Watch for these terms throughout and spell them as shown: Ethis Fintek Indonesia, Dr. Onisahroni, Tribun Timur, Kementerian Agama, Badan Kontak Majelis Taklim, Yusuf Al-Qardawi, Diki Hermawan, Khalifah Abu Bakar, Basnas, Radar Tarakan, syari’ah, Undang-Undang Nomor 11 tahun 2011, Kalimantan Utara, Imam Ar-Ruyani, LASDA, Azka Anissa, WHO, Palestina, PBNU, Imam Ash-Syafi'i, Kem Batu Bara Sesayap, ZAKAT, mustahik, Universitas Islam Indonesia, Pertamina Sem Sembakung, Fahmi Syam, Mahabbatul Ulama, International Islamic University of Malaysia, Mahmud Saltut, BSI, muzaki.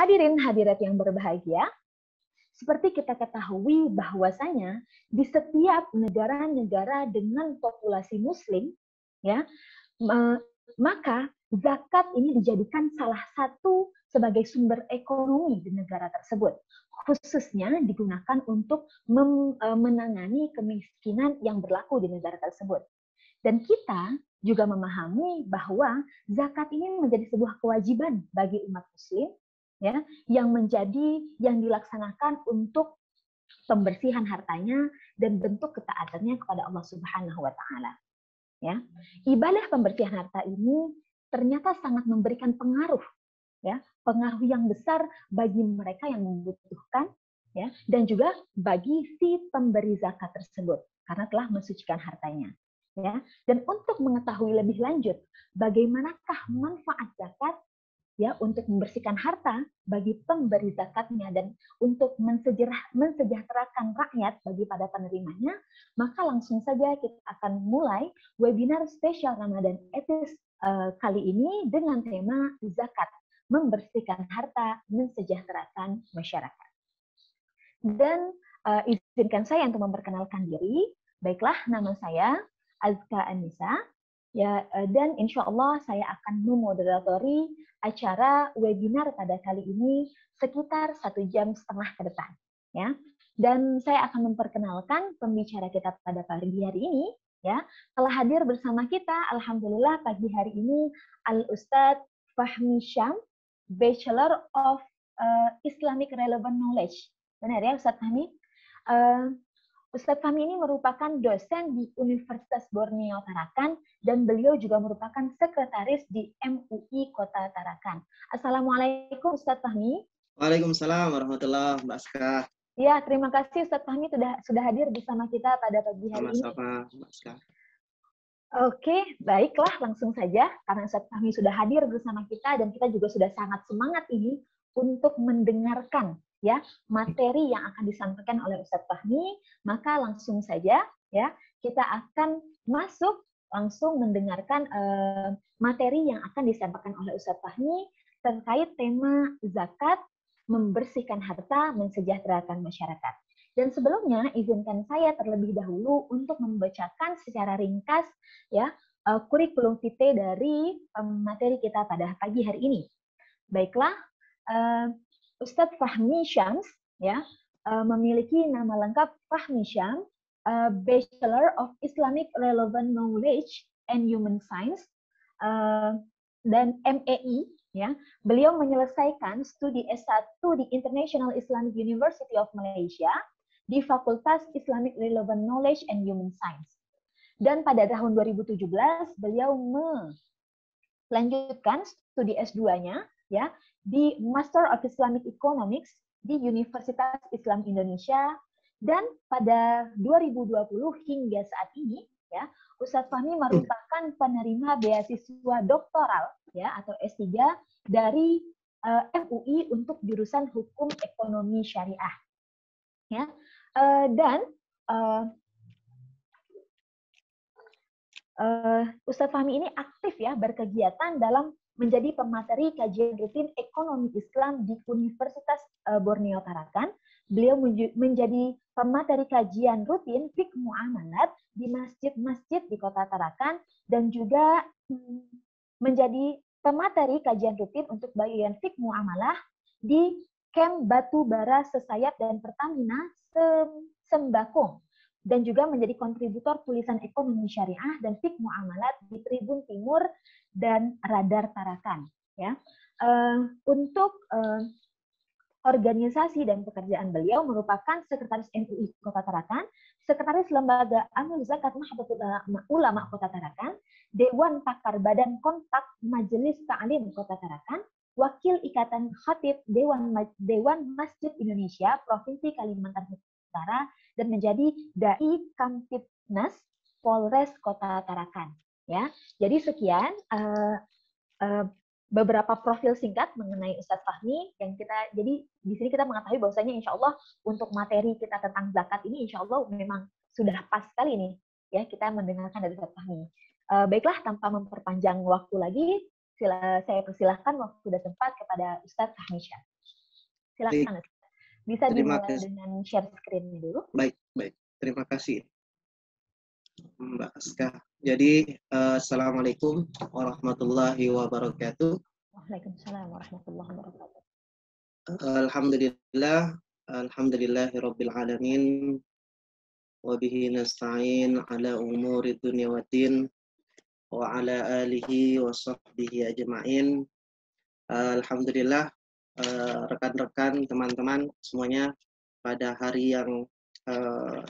Hadirin hadirat yang berbahagia, seperti kita ketahui bahwasanya di setiap negara-negara dengan populasi muslim, ya, maka zakat ini dijadikan salah satu sebagai sumber ekonomi di negara tersebut. Khususnya digunakan untuk menangani kemiskinan yang berlaku di negara tersebut. Dan kita juga memahami bahwa zakat ini menjadi sebuah kewajiban bagi umat muslim, ya, yang dilaksanakan untuk pembersihan hartanya dan bentuk ketaatannya kepada Allah Subhanahu wa taala. Ya. Ibadah pembersihan harta ini ternyata sangat memberikan pengaruh, ya, pengaruh yang besar bagi mereka yang membutuhkan, ya, dan juga bagi si pemberi zakat tersebut karena telah mensucikan hartanya, ya. Dan untuk mengetahui lebih lanjut bagaimanakah manfaat zakat, ya, untuk membersihkan harta bagi pemberi zakatnya dan untuk mensejahterakan rakyat bagi pada penerimanya, maka langsung saja kita akan mulai webinar spesial Ramadan Etis kali ini dengan tema zakat, membersihkan harta, mensejahterakan masyarakat. Dan izinkan saya untuk memperkenalkan diri. Baiklah, nama saya Azka Anissa, ya, dan insya Allah saya akan memoderatori acara webinar pada kali ini sekitar 1,5 jam ke depan, ya. Dan saya akan memperkenalkan pembicara kita pada pagi hari ini, ya. Telah hadir bersama kita, alhamdulillah, pagi hari ini Al-Ustadz Fahmi Syam, Bachelor of Islamic Relevant Knowledge. Benar ya, Ustadz Fahmi? Ustadz Fahmi ini merupakan dosen di Universitas Borneo Tarakan, dan beliau juga merupakan sekretaris di MUI Kota Tarakan. Assalamualaikum, Ustadz Fahmi. Waalaikumsalam warahmatullahi wabarakatuh. Ya, terima kasih Ustadz Fahmi sudah hadir bersama kita pada pagi hari ini. Sama-sama, Mbak Aska. Oke, baiklah, langsung saja karena Ustadz Fahmi sudah hadir bersama kita dan kita juga sudah sangat semangat ini untuk mendengarkan, ya, materi yang akan disampaikan oleh Ustadz Fahmi, maka langsung saja, ya, kita akan masuk langsung mendengarkan materi yang akan disampaikan oleh Ustadz Fahmi terkait tema zakat, membersihkan harta, mensejahterakan masyarakat. Dan sebelumnya izinkan saya terlebih dahulu untuk membacakan secara ringkas, ya, kurikulum vitae dari materi kita pada pagi hari ini. Baiklah, Ustadz Fahmi Syams, ya, memiliki nama lengkap Fahmi Syam, Bachelor of Islamic Relevant Knowledge and Human Science, dan MAI. Ya, beliau menyelesaikan studi S1 di International Islamic University of Malaysia di Fakultas Islamic Relevant Knowledge and Human Science. Dan pada tahun 2017 beliau melanjutkan studi S2-nya, ya, di Master of Islamic Economics di Universitas Islam Indonesia. Dan pada 2020 hingga saat ini, ya, Ustadz Fahmi merupakan penerima beasiswa doktoral, ya, atau S3 dari MUI untuk jurusan Hukum Ekonomi Syariah, ya. Ustadz Fahmi ini aktif, ya, berkegiatan dalam menjadi pemateri kajian rutin ekonomi Islam di Universitas Borneo Tarakan. Beliau menjadi pemateri kajian rutin fiqh muamalat di masjid-masjid di Kota Tarakan dan juga menjadi pemateri kajian rutin untuk bagian fiqh muamalah di Kem Batu Bara Sesayap dan Pertamina Sem Sembakung, dan juga menjadi kontributor tulisan ekonomi syariah dan fiqh muamalat di Tribun Timur dan Radar Tarakan, ya. Organisasi dan pekerjaan beliau merupakan Sekretaris MUI Kota Tarakan, Sekretaris Lembaga Amil Zakat Mahabbatul Ulama Kota Tarakan, Dewan Pakar Badan Kontak Majelis Taklim Kota Tarakan, Wakil Ikatan Khatib Dewan Masjid Indonesia Provinsi Kalimantan Utara, dan menjadi Dai Kamtibnas Polres Kota Tarakan, ya. Jadi sekian beberapa profil singkat mengenai Ustadz Fahmi yang kita, jadi di sini kita mengetahui bahwasanya insya Allah untuk materi kita tentang zakat ini insya Allah memang sudah pas sekali nih, ya, kita mendengarkan dari Ustadz Fahmi. Baiklah, tanpa memperpanjang waktu lagi, saya persilahkan waktu dan tempat kepada Ustadz Fahmi Syam. Silakan. Bisa dimulai dengan share screen dulu. Baik, baik. Terima kasih, Mbak Azka. Jadi, assalamualaikum warahmatullahi wabarakatuh. Waalaikumsalam warahmatullahi wabarakatuh. Alhamdulillah, alhamdulillahirabbil alamin. Wabihi nasta'in ala umuri dunya waddin wa ala alihi wa sahbihi ajma'in. Alhamdulillah, rekan-rekan, teman-teman semuanya, pada hari yang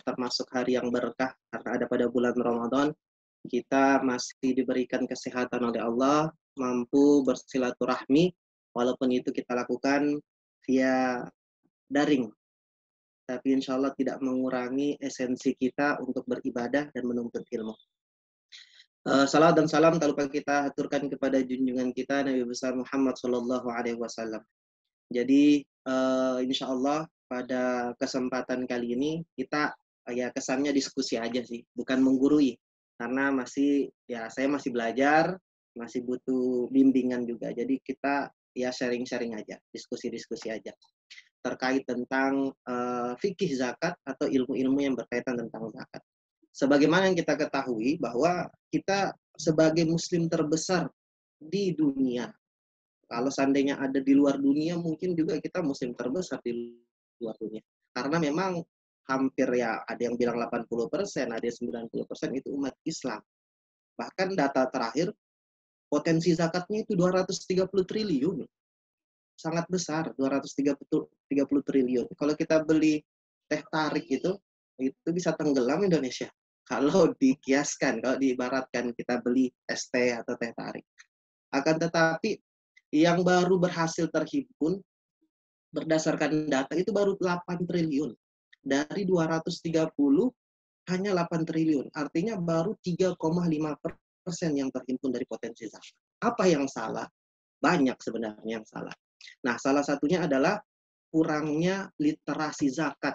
termasuk hari yang berkah karena ada pada bulan Ramadan, kita masih diberikan kesehatan oleh Allah, mampu bersilaturahmi walaupun itu kita lakukan via daring. Tapi insya Allah tidak mengurangi esensi kita untuk beribadah dan menuntut ilmu. Salawat dan salam tak lupa kita haturkan kepada junjungan kita Nabi besar Muhammad Shallallahu Alaihi Wasallam. Jadi insya Allah pada kesempatan kali ini kita ya kesannya diskusi aja sih, bukan menggurui, karena masih ya saya masih belajar, masih butuh bimbingan juga. Jadi kita ya sharing-sharing aja, diskusi-diskusi aja terkait tentang fikih zakat atau ilmu-ilmu yang berkaitan tentang zakat. Sebagaimana yang kita ketahui bahwa kita sebagai muslim terbesar di dunia. Kalau seandainya ada di luar dunia, mungkin juga kita muslim terbesar di luar dunia. Karena memang hampir ya ada yang bilang 80%, ada yang 90% itu umat Islam. Bahkan data terakhir, potensi zakatnya itu 230 triliun. Sangat besar, 230 triliun. Kalau kita beli teh tarik itu bisa tenggelam Indonesia. Kalau dikiaskan, kalau diibaratkan kita beli es teh atau teh tarik. Akan tetapi, yang baru berhasil terhimpun berdasarkan data itu baru 8 triliun. Dari 230, hanya 8 triliun. Artinya baru 3,5% yang terhimpun dari potensi zakat. Apa yang salah? Banyak sebenarnya yang salah. Nah, salah satunya adalah kurangnya literasi zakat.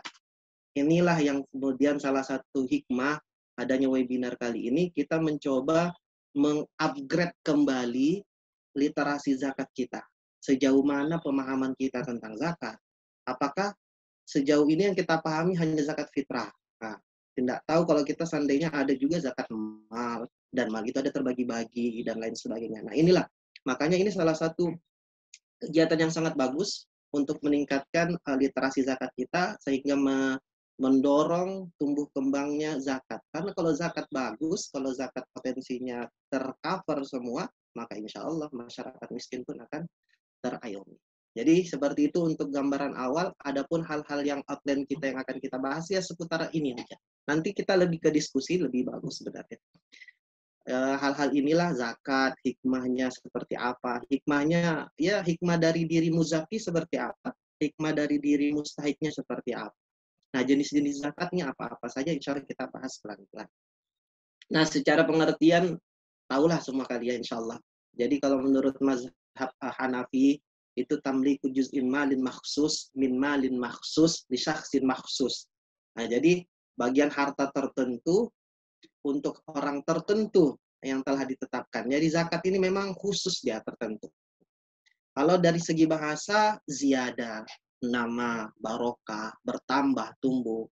Inilah yang kemudian salah satu hikmah adanya webinar kali ini, kita mencoba mengupgrade kembali literasi zakat kita. Sejauh mana pemahaman kita tentang zakat? Apakah sejauh ini yang kita pahami hanya zakat fitrah? Nah, tidak tahu kalau kita seandainya ada juga zakat mal, dan mal itu ada terbagi-bagi, dan lain sebagainya. Nah, inilah. Makanya ini salah satu kegiatan yang sangat bagus untuk meningkatkan literasi zakat kita sehingga mendorong tumbuh kembangnya zakat. Karena kalau zakat bagus, kalau zakat potensinya tercover semua, maka insya Allah masyarakat miskin pun akan terayomi. Jadi seperti itu untuk gambaran awal. Adapun hal-hal yang outline kita yang akan kita bahas ya seputar ini aja. Nanti kita lebih ke diskusi lebih bagus sebenarnya. Hal-hal inilah zakat, hikmahnya seperti apa, hikmahnya ya hikmah dari diri muzaki seperti apa, hikmah dari diri mustahiknya seperti apa. Nah, jenis-jenis zakatnya apa-apa saja insya Allah kita bahas pelan-pelan. Nah, secara pengertian tahulah semua kalian insya Allah. Jadi kalau menurut mazhab Hanafi itu tamliku juz'in malin makhsus min malin makhsus li syakhsin makhsus. Nah, jadi bagian harta tertentu untuk orang tertentu yang telah ditetapkan. Jadi zakat ini memang khusus dia tertentu. Kalau dari segi bahasa, ziyadah, nama, barokah, bertambah, tumbuh.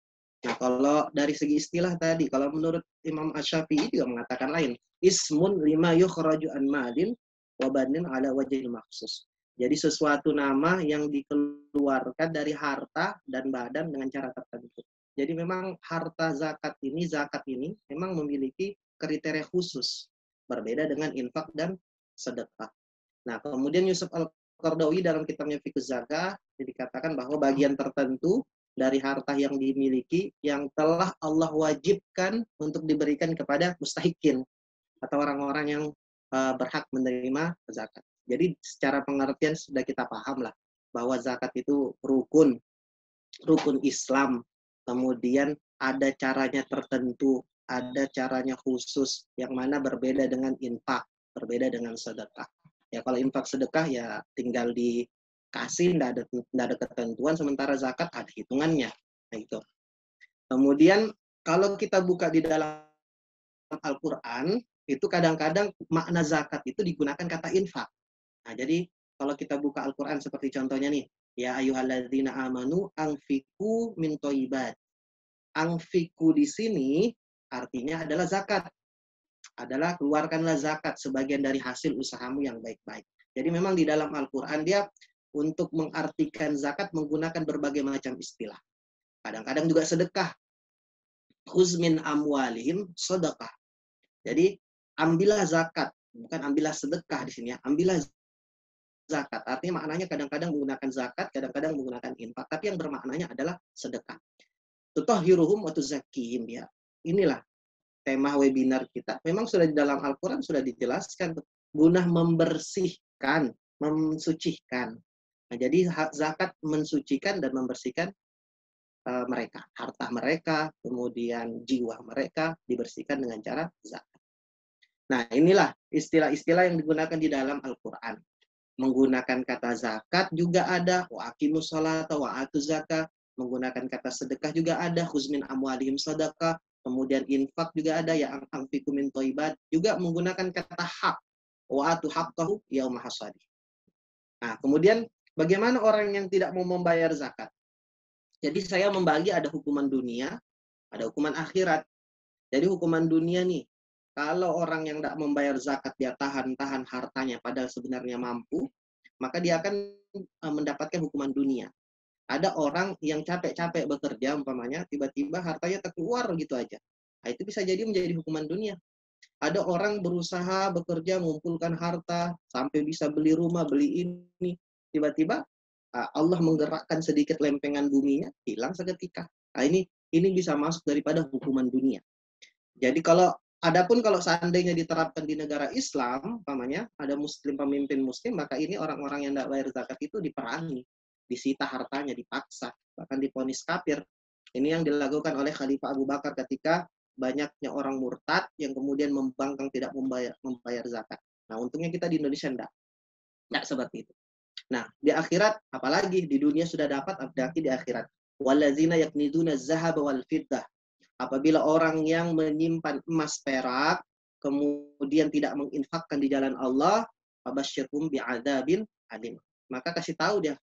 Nah, kalau dari segi istilah tadi, kalau menurut Imam Ash-Syafi'i juga mengatakan lain. Ismun lima yukhraju an malin wabanin ala wajhil makhsus. Jadi sesuatu nama yang dikeluarkan dari harta dan badan dengan cara tertentu. Jadi memang harta zakat ini memang memiliki kriteria khusus. Berbeda dengan infak dan sedekah. Nah, kemudian Yusuf Al-Qardawi dalam kitabnya Fiqh Zakat dikatakan bahwa bagian tertentu dari harta yang dimiliki yang telah Allah wajibkan untuk diberikan kepada mustahikin atau orang-orang yang berhak menerima zakat. Jadi secara pengertian sudah kita paham lah bahwa zakat itu rukun Islam. Kemudian ada caranya tertentu, ada caranya khusus, yang mana berbeda dengan infak, berbeda dengan sedekah. Ya kalau infak sedekah ya tinggal dikasih, tidak ada ketentuan, sementara zakat ada hitungannya. Nah, itu. Kemudian kalau kita buka di dalam Al-Quran, itu kadang-kadang makna zakat itu digunakan kata infak. Nah, jadi kalau kita buka Al-Quran seperti contohnya nih, Ya ayyuhalladzina amanu anfiqu min thayyibat. Anfiqu di sini artinya adalah zakat. Adalah keluarkanlah zakat sebagian dari hasil usahamu yang baik-baik. Jadi memang di dalam Al-Qur'an dia untuk mengartikan zakat menggunakan berbagai macam istilah. Kadang-kadang juga sedekah. Khuz min amwalihim sedekah. Jadi ambillah zakat, bukan ambillah sedekah di sini ya. Ambillah zakat. Artinya maknanya kadang-kadang menggunakan zakat, kadang-kadang menggunakan infak, tapi yang bermaknanya adalah sedekah. Tutahhiruhum wa tuzakkihim ya. Inilah tema webinar kita. Memang sudah di dalam Al-Qur'an sudah dijelaskan guna membersihkan, mensucikan. Nah, jadi zakat mensucikan dan membersihkan mereka, harta mereka, kemudian jiwa mereka dibersihkan dengan cara zakat. Nah, inilah istilah-istilah yang digunakan di dalam Al-Qur'an. Menggunakan kata zakat juga ada, wa aqimus sholata wa atuz zakah, menggunakan kata sedekah juga ada, khudz min amwalihim sadaqah, kemudian infak juga ada, ya anfiqu min thayyibat, juga menggunakan kata hak, wa atu haqqahu yauma hasadih. Nah, kemudian bagaimana orang yang tidak mau membayar zakat? Jadi saya membagi ada hukuman dunia, ada hukuman akhirat. Jadi hukuman dunia nih, kalau orang yang tidak membayar zakat dia tahan-tahan hartanya padahal sebenarnya mampu, maka dia akan mendapatkan hukuman dunia. Ada orang yang capek-capek bekerja umpamanya, tiba-tiba hartanya terkeluar gitu aja. Nah, itu bisa jadi menjadi hukuman dunia. Ada orang berusaha bekerja mengumpulkan harta sampai bisa beli rumah, beli ini, tiba-tiba Allah menggerakkan sedikit lempengan buminya, hilang seketika. Nah, ini bisa masuk daripada hukuman dunia. Jadi kalau, adapun kalau seandainya diterapkan di negara Islam, umpamanya ada muslim, pemimpin muslim, maka ini orang-orang yang tidak bayar zakat itu diperangi, disita hartanya, dipaksa, bahkan diponis kafir. Ini yang dilakukan oleh Khalifah Abu Bakar ketika banyaknya orang murtad yang kemudian membangkang tidak membayar zakat. Nah, untungnya kita di Indonesia tidak seperti itu. Nah, di akhirat, apalagi di dunia sudah dapat, apalagi di akhirat. Wallazina yaknizuna zahaba wal fiddah. Apabila orang yang menyimpan emas perak, kemudian tidak menginfakkan di jalan Allah, fabasyirhum bi'adzabin alim. Maka kasih tahu dia,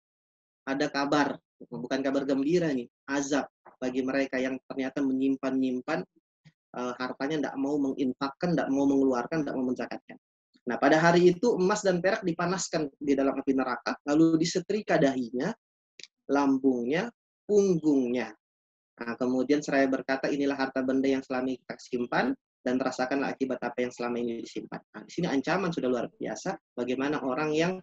ada kabar, bukan kabar gembira nih, azab bagi mereka yang ternyata menyimpan-nyimpan hartanya, tidak mau menginfakkan, tidak mau mengeluarkan, tidak mau menzakatkan. Nah, pada hari itu emas dan perak dipanaskan di dalam api neraka, lalu disetrika dahinya, lambungnya, punggungnya. Nah, kemudian seraya berkata, inilah harta benda yang selama ini kita simpan, dan rasakanlah akibat apa yang selama ini disimpan. Nah, di sini ancaman sudah luar biasa, bagaimana orang yang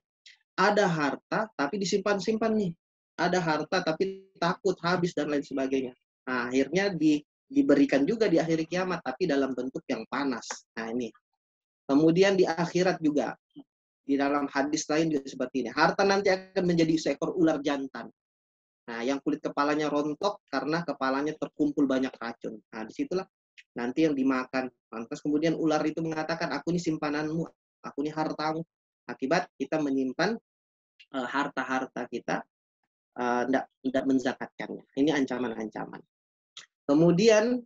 ada harta, tapi disimpan-simpan nih. Ada harta, tapi takut habis, dan lain sebagainya. Nah, akhirnya diberikan juga di akhir kiamat, tapi dalam bentuk yang panas. Nah, ini. Kemudian di akhirat juga, di dalam hadis lain juga seperti ini. Harta nanti akan menjadi seekor ular jantan. Nah, yang kulit kepalanya rontok karena kepalanya terkumpul banyak racun. Nah, disitulah nanti yang dimakan. Lantas kemudian ular itu mengatakan, aku ini simpananmu, aku ini hartamu. Akibat kita menyimpan harta-harta kita, tidak menzakatkannya. Ini ancaman-ancaman. Kemudian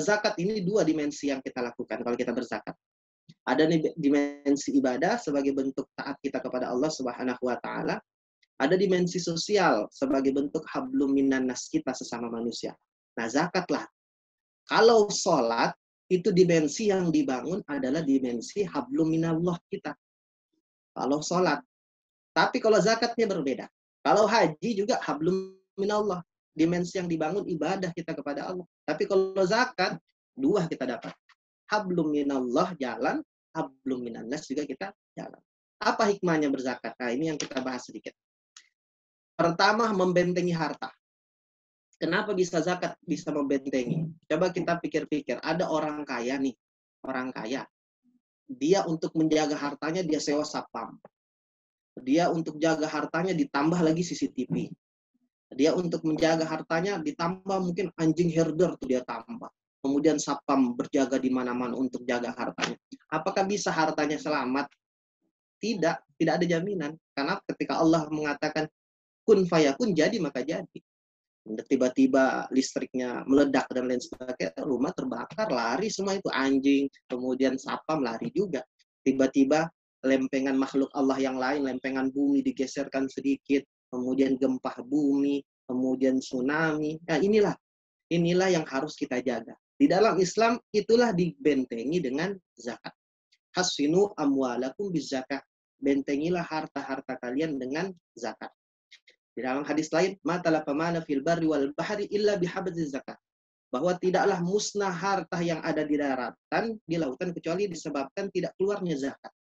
zakat ini dua dimensi yang kita lakukan kalau kita berzakat. Ada dimensi ibadah sebagai bentuk taat kita kepada Allah Subhanahu wa taala. Ada dimensi sosial sebagai bentuk hablum minan nas kita sesama manusia. Nah, zakatlah. Kalau sholat itu dimensi yang dibangun adalah dimensi hablum minallah kita. Kalau sholat. Tapi kalau zakatnya berbeda. Kalau haji juga hablum minallah. Dimensi yang dibangun ibadah kita kepada Allah. Tapi kalau zakat, dua kita dapat. Hablum minallah jalan, hablum minannas juga kita jalan. Apa hikmahnya berzakat? Nah, ini yang kita bahas sedikit. Pertama, membentengi harta. Kenapa bisa zakat bisa membentengi? Coba kita pikir-pikir. Ada orang kaya nih, orang kaya. Dia untuk menjaga hartanya dia sewa satpam. Dia untuk jaga hartanya ditambah lagi CCTV. Dia untuk menjaga hartanya ditambah mungkin anjing herder tuh dia tambah. Kemudian satpam berjaga di mana-mana untuk jaga hartanya. Apakah bisa hartanya selamat? Tidak ada jaminan. Karena ketika Allah mengatakan kun fayakun, jadi maka jadi. Tiba-tiba listriknya meledak dan lain sebagainya, rumah terbakar, lari semua itu anjing, kemudian satpam lari juga. Tiba-tiba lempengan makhluk Allah yang lain, lempengan bumi digeserkan sedikit, kemudian gempa bumi, kemudian tsunami. Nah, inilah yang harus kita jaga. Di dalam Islam itulah dibentengi dengan zakat. Hasinu amwalakum bizakat. Bentengilah harta-harta kalian dengan zakat. Di dalam hadis lain, matala pamana fil barri wal bahri illa bihabziz zakat. Bahwa tidaklah musnah harta yang ada di daratan, di lautan, kecuali disebabkan tidak keluarnya zakat.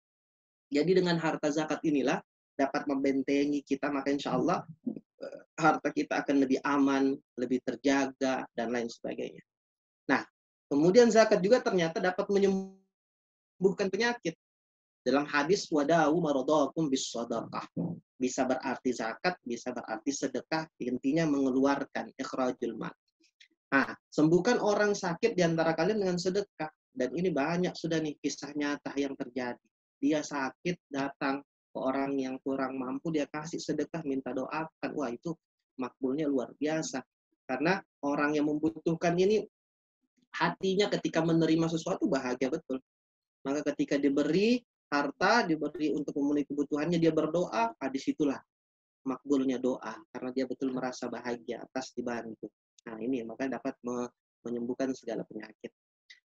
Jadi dengan harta zakat inilah dapat membentengi kita, maka insya Allah harta kita akan lebih aman, lebih terjaga, dan lain sebagainya. Nah, kemudian zakat juga ternyata dapat menyembuhkan penyakit. Dalam hadis wada'u maradakum bis sadaqah. Bisa berarti zakat, bisa berarti sedekah, intinya mengeluarkan ikhrajul mal. Nah, sembuhkan orang sakit di antara kalian dengan sedekah. Dan ini banyak sudah nih kisah nyata yang terjadi. Dia sakit datang ke orang yang kurang mampu, dia kasih sedekah, minta doakan. Wah, itu makbulnya luar biasa. Karena orang yang membutuhkan ini hatinya ketika menerima sesuatu bahagia betul. Maka ketika diberi harta, diberi untuk memenuhi kebutuhannya, dia berdoa, nah disitulah makbulnya doa, karena dia betul merasa bahagia atas dibantu. Nah ini makanya dapat menyembuhkan segala penyakit.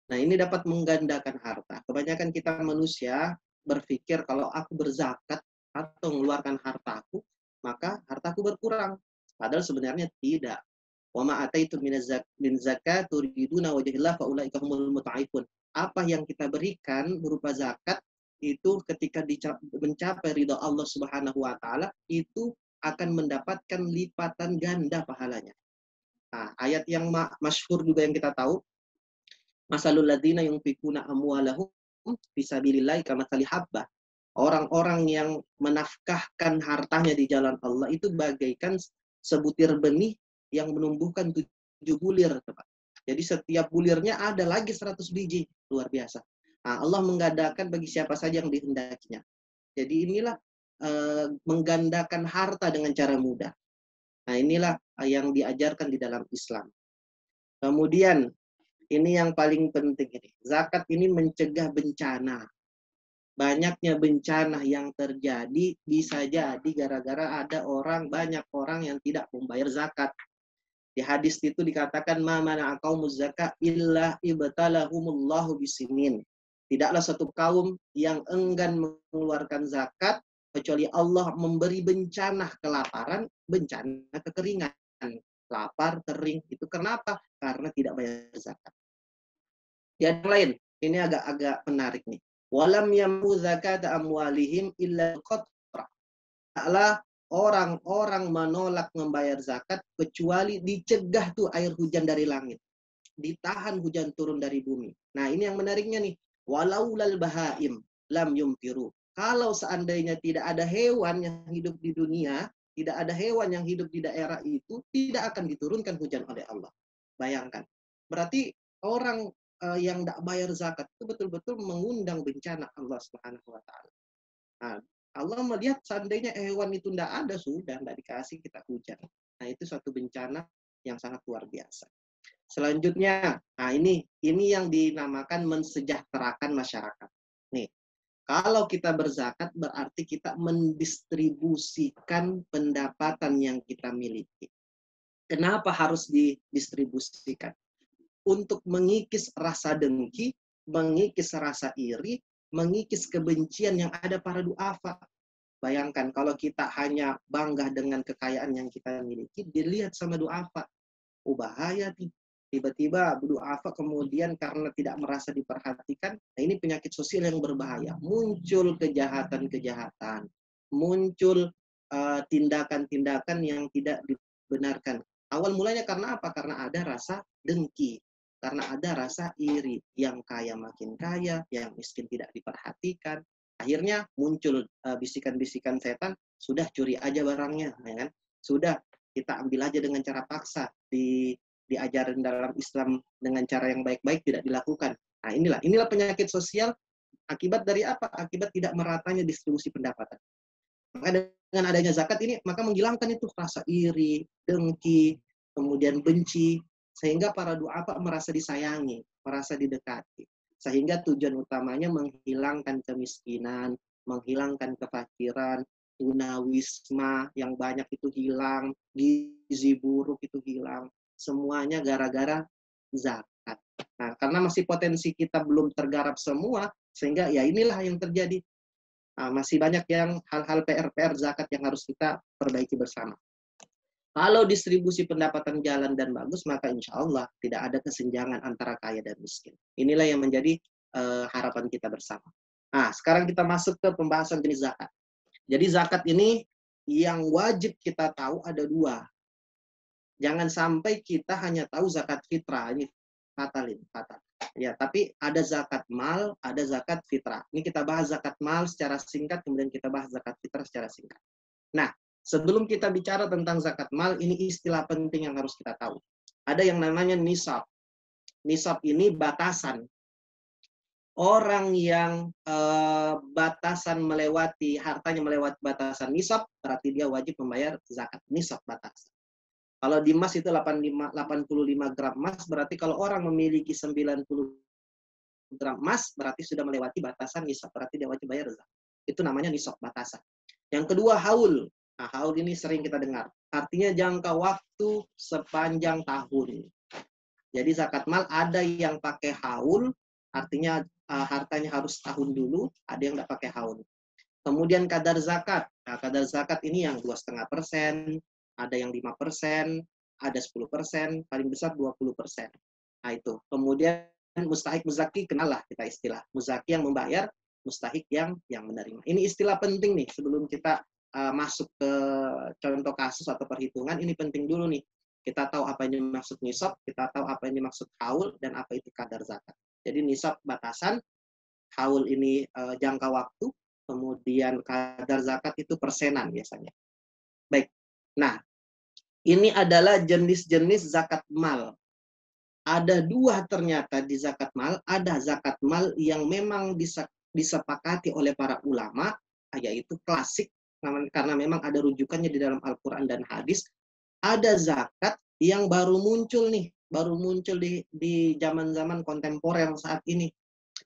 Nah ini dapat menggandakan harta. Kebanyakan kita manusia berpikir kalau aku berzakat atau mengeluarkan hartaku, maka hartaku berkurang. Padahal sebenarnya tidak. Wa ma ataitum min zakat turiduna wajhillah fa ulaika humul muta'ifun. Apa yang kita berikan berupa zakat itu ketika mencapai ridha Allah Subhanahu wa taala itu akan mendapatkan lipatan ganda pahalanya. Nah, ayat yang masyhur juga yang kita tahu, masalul ladzina yunfikuna amwalahum fisabilillahi kamatsali habbah. Orang-orang yang menafkahkan hartanya di jalan Allah itu bagaikan sebutir benih yang menumbuhkan 7 bulir, teman. Jadi setiap bulirnya ada lagi 100 biji, luar biasa. Nah, Allah menggandakan bagi siapa saja yang dihendakinya. Jadi inilah menggandakan harta dengan cara mudah. Nah inilah yang diajarkan di dalam Islam. Kemudian ini yang paling penting ini. Zakat ini mencegah bencana. Banyaknya bencana yang terjadi bisa jadi gara-gara ada banyak orang yang tidak membayar zakat. Di hadis itu dikatakan ma mana'a qaumuz zakat illa ibtalahumullahu bisinin. Tidaklah satu kaum yang enggan mengeluarkan zakat, kecuali Allah memberi bencana kelaparan, bencana kekeringan. Lapar, kering, itu kenapa? Karena tidak bayar zakat. Yang lain, ini agak-agak menarik nih. Walam yamu zakata amwalihim illa qatrah. Tidaklah orang-orang menolak membayar zakat, kecuali dicegah tuh air hujan dari langit. Ditahan hujan turun dari bumi. Nah, ini yang menariknya nih. Walaulal bahaim lam yumtiru. Kalau seandainya tidak ada hewan yang hidup di dunia, tidak ada hewan yang hidup di daerah itu, tidak akan diturunkan hujan oleh Allah. Bayangkan. Berarti orang yang tidak bayar zakat itu betul-betul mengundang bencana Allah Subhanahu wa taala. Nah, Allah melihat seandainya hewan itu tidak ada, sudah tidak dikasih kita hujan. Nah, itu suatu bencana yang sangat luar biasa. Selanjutnya, nah ini yang dinamakan mensejahterakan masyarakat. Nih, kalau kita berzakat berarti kita mendistribusikan pendapatan yang kita miliki. Kenapa harus didistribusikan? Untuk mengikis rasa dengki, mengikis rasa iri, mengikis kebencian yang ada para du'afa. Bayangkan kalau kita hanya bangga dengan kekayaan yang kita miliki, dilihat sama du'afa. Oh, bahaya nih. Tiba-tiba du'afa kemudian karena tidak merasa diperhatikan, nah ini penyakit sosial yang berbahaya. Muncul kejahatan-kejahatan, muncul tindakan-tindakan yang tidak dibenarkan. Awal mulanya karena apa? Karena ada rasa dengki, karena ada rasa iri. Yang kaya makin kaya, yang miskin tidak diperhatikan. Akhirnya muncul bisikan-bisikan setan, sudah curi aja barangnya, ya kan? Sudah kita ambil aja dengan cara paksa. Diajarin dalam Islam dengan cara yang baik-baik tidak dilakukan. Nah, inilah penyakit sosial akibat dari apa? Akibat tidak meratanya distribusi pendapatan. Maka dengan adanya zakat ini, maka menghilangkan itu rasa iri, dengki, kemudian benci, sehingga para du'afa merasa disayangi, merasa didekati. Sehingga tujuan utamanya menghilangkan kemiskinan, menghilangkan kefakiran, tunawisma yang banyak itu hilang, gizi buruk itu hilang, semuanya gara-gara zakat. Nah, karena masih potensi kita belum tergarap semua, sehingga ya inilah yang terjadi. Nah, masih banyak yang hal-hal PR-PR zakat yang harus kita perbaiki bersama. Kalau distribusi pendapatan jalan dan bagus, maka insya Allah tidak ada kesenjangan antara kaya dan miskin. Inilah yang menjadi harapan kita bersama. Nah, sekarang kita masuk ke pembahasan jenis zakat. Jadi zakat ini yang wajib kita tahu ada dua. Jangan sampai kita hanya tahu zakat fitrah, ini fatal. Ya, tapi ada zakat mal, ada zakat fitrah. Ini kita bahas zakat mal secara singkat, kemudian kita bahas zakat fitrah secara singkat. Nah, sebelum kita bicara tentang zakat mal, ini istilah penting yang harus kita tahu. Ada yang namanya nisab. Nisab ini batasan. Orang yang batasan melewati, hartanya melewati batasan nisab, berarti dia wajib membayar zakat nisab batasan. Kalau di emas itu 85 gram emas, berarti kalau orang memiliki 90 gram emas, berarti sudah melewati batasan nisab, berarti dia wajib bayar zakat. Itu namanya nisab batasan. Yang kedua, haul. Nah, haul ini sering kita dengar. Artinya jangka waktu sepanjang tahun. Jadi zakat mal ada yang pakai haul, artinya hartanya harus tahun dulu, ada yang nggak pakai haul. Kemudian kadar zakat. Nah, kadar zakat ini yang 2,5%, ada yang 5%, ada 10%, paling besar 20%. Nah, itu. Kemudian mustahik muzaki, kenalah kita istilah. Muzaki yang membayar, mustahik yang menerima. Ini istilah penting nih sebelum kita masuk ke contoh kasus atau perhitungan, ini penting dulu nih. Kita tahu apa yang dimaksud nisab, kita tahu apa yang dimaksud haul, dan apa itu kadar zakat. Jadi nisab batasan, haul ini jangka waktu, kemudian kadar zakat itu persenan biasanya. Baik, nah ini adalah jenis-jenis zakat mal. Ada dua ternyata di zakat mal, ada zakat mal yang memang disepakati oleh para ulama, yaitu klasik, karena memang ada rujukannya di dalam Al-Quran dan hadis. Ada zakat yang baru muncul nih, baru muncul di zaman-zaman kontemporer saat ini.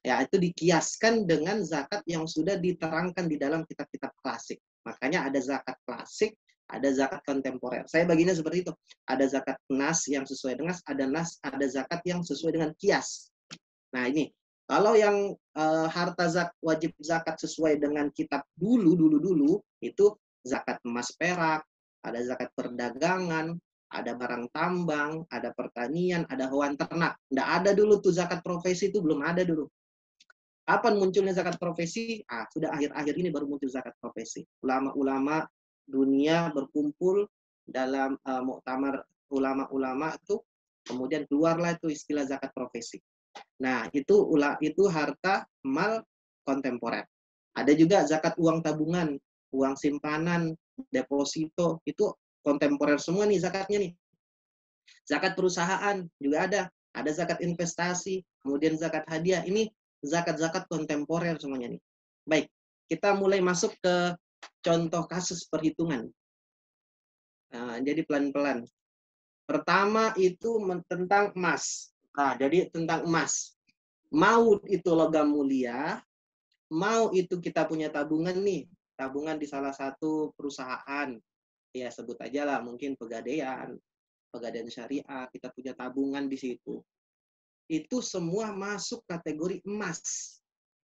Ya, itu dikiaskan dengan zakat yang sudah diterangkan di dalam kitab-kitab klasik. Makanya ada zakat klasik, ada zakat kontemporer. Saya baginya seperti itu. Ada zakat nas yang sesuai dengan nas, ada zakat yang sesuai dengan kias. Nah, ini kalau yang harta wajib zakat sesuai dengan kitab dulu itu zakat emas perak, ada zakat perdagangan, ada barang tambang, ada pertanian, ada hewan ternak. Nggak ada dulu tuh zakat profesi, itu belum ada dulu. Kapan munculnya zakat profesi? Ah, sudah akhir-akhir ini baru muncul zakat profesi. Ulama-ulama dunia berkumpul dalam muktamar ulama-ulama itu, kemudian keluarlah itu istilah zakat profesi. Nah, itu harta mal kontemporer. Ada juga zakat uang tabungan, uang simpanan, deposito, itu kontemporer semua nih zakatnya nih. Zakat perusahaan juga ada zakat investasi, kemudian zakat hadiah. Ini zakat-zakat kontemporer semuanya nih. Baik, kita mulai masuk ke contoh kasus perhitungan. Nah, jadi pelan-pelan. Pertama itu tentang emas. Nah, jadi tentang emas. Mau itu logam mulia, mau itu kita punya tabungan nih, tabungan di salah satu perusahaan. Ya, sebut aja lah, mungkin pegadaian syariah, kita punya tabungan di situ. Itu semua masuk kategori emas.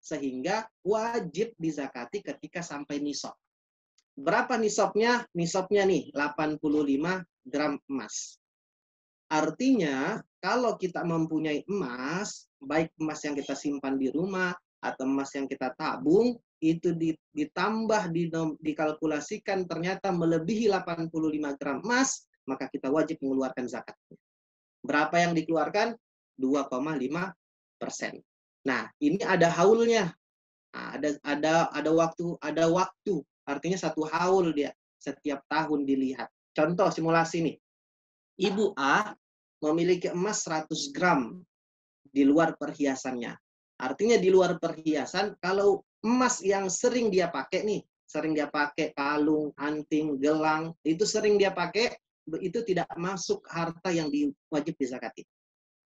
Sehingga wajib dizakati ketika sampai nisab. Berapa nisabnya? Nisabnya nih, 85 gram emas. Artinya, kalau kita mempunyai emas, baik emas yang kita simpan di rumah atau emas yang kita tabung, itu ditambah, dikalkulasikan ternyata melebihi 85 gram emas, maka kita wajib mengeluarkan zakat. Berapa yang dikeluarkan? 2,5%. Nah, ini ada haulnya. Nah, ada waktu. Artinya satu haul dia setiap tahun dilihat. Contoh simulasi nih. Ibu A memiliki emas 100 gram di luar perhiasannya. Artinya di luar perhiasan, kalau emas yang sering dia pakai nih, sering dia pakai kalung, anting, gelang, itu sering dia pakai, itu tidak masuk harta yang wajib dizakati.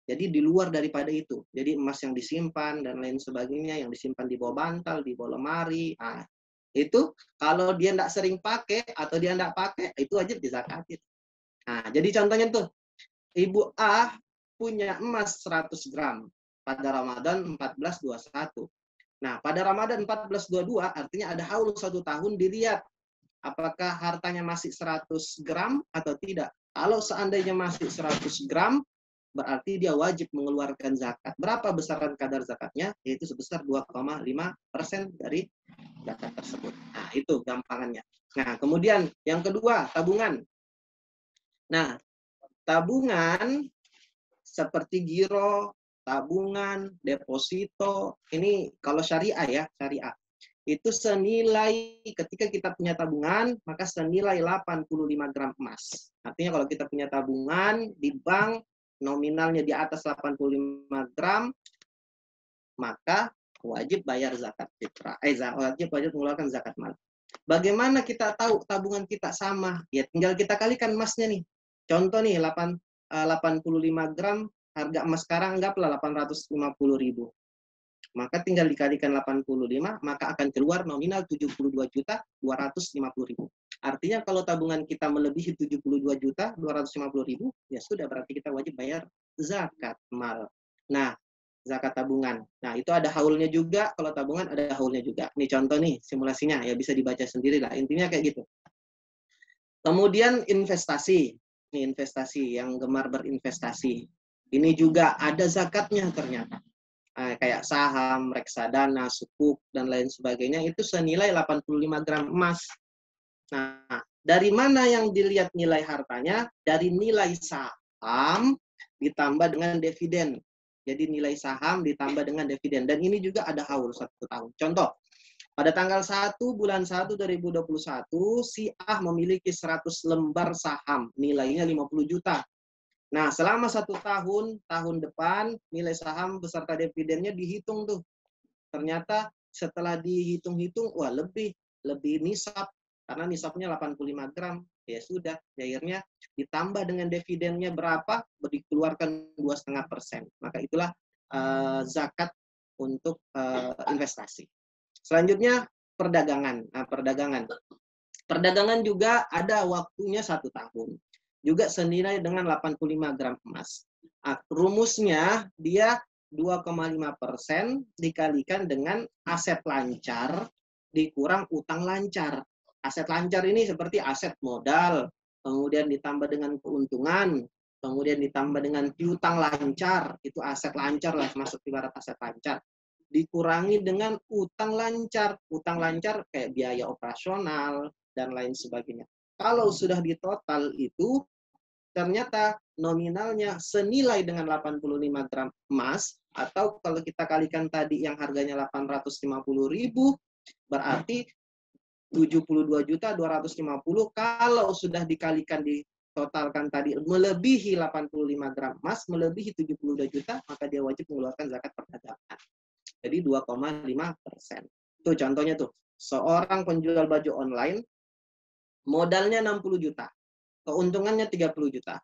Jadi di luar daripada itu. Jadi emas yang disimpan dan lain sebagainya, yang disimpan di bawah bantal, di bawah lemari, itu kalau dia tidak sering pakai atau dia tidak pakai, itu wajib dizakatin. Nah, jadi contohnya tuh, Ibu A punya emas 100 gram pada Ramadan 1421. Nah, pada Ramadan 1422 artinya ada haul 1 tahun, dilihat apakah hartanya masih 100 gram atau tidak. Kalau seandainya masih 100 gram, berarti dia wajib mengeluarkan zakat. Berapa besaran kadar zakatnya? Yaitu sebesar 2,5% dari zakat tersebut. Nah, itu gampangannya. Nah, kemudian yang kedua, tabungan. Nah, tabungan seperti giro, tabungan, deposito, ini kalau syariah ya, syariah. Itu senilai, ketika kita punya tabungan, maka senilai 85 gram emas. Artinya kalau kita punya tabungan di bank, nominalnya di atas 85 gram, maka wajib bayar zakat fitrah. Wajib mengeluarkan zakat mal. Bagaimana kita tahu tabungan kita sama? Ya tinggal kita kalikan emasnya nih. Contoh nih, 85 gram, harga emas sekarang anggaplah 850.000. Maka tinggal dikalikan 85, maka akan keluar nominal 72.250.000. Artinya kalau tabungan kita melebihi 72.250.000, ya sudah berarti kita wajib bayar zakat mal. Nah, zakat tabungan. Nah, itu ada haulnya juga, kalau tabungan ada haulnya juga. Nih contoh nih simulasinya, ya bisa dibaca sendiri lah. Intinya kayak gitu. Kemudian investasi. Nih investasi, yang gemar berinvestasi. Ini juga ada zakatnya ternyata. Kayak saham, reksadana, sukuk, dan lain sebagainya. Itu senilai 85 gram emas. Nah, dari mana yang dilihat nilai hartanya? Dari nilai saham ditambah dengan dividen. Jadi nilai saham ditambah dengan dividen. Dan ini juga ada haul 1 tahun. Contoh, pada tanggal 1 bulan 1 2021, si A memiliki 100 lembar saham. Nilainya 50 juta. Nah, selama 1 tahun, tahun depan, nilai saham beserta dividennya dihitung tuh. Ternyata setelah dihitung-hitung, wah lebih nisab. Karena nisabnya 85 gram. Ya sudah, akhirnya ditambah dengan dividennya berapa, dikeluarkan 2,5%. Maka itulah zakat untuk investasi. Selanjutnya, perdagangan. Nah, perdagangan. Perdagangan juga ada waktunya 1 tahun. Juga senilai dengan 85 gram emas. Rumusnya dia 2,5% dikalikan dengan aset lancar dikurang utang lancar. Aset lancar ini seperti aset modal, kemudian ditambah dengan keuntungan, kemudian ditambah dengan piutang lancar, itu aset lancar lah, masuk ibarat aset lancar. Dikurangi dengan utang lancar kayak biaya operasional dan lain sebagainya. Kalau sudah ditotal itu, ternyata nominalnya senilai dengan 85 gram emas, atau kalau kita kalikan tadi yang harganya 850.000, berarti 72.250. Kalau sudah dikalikan ditotalkan tadi melebihi 85 gram emas, melebihi 72 juta, maka dia wajib mengeluarkan zakat perdagangan. Jadi 2,5%. Itu contohnya tuh, seorang penjual baju online, modalnya 60 juta, keuntungannya 30 juta,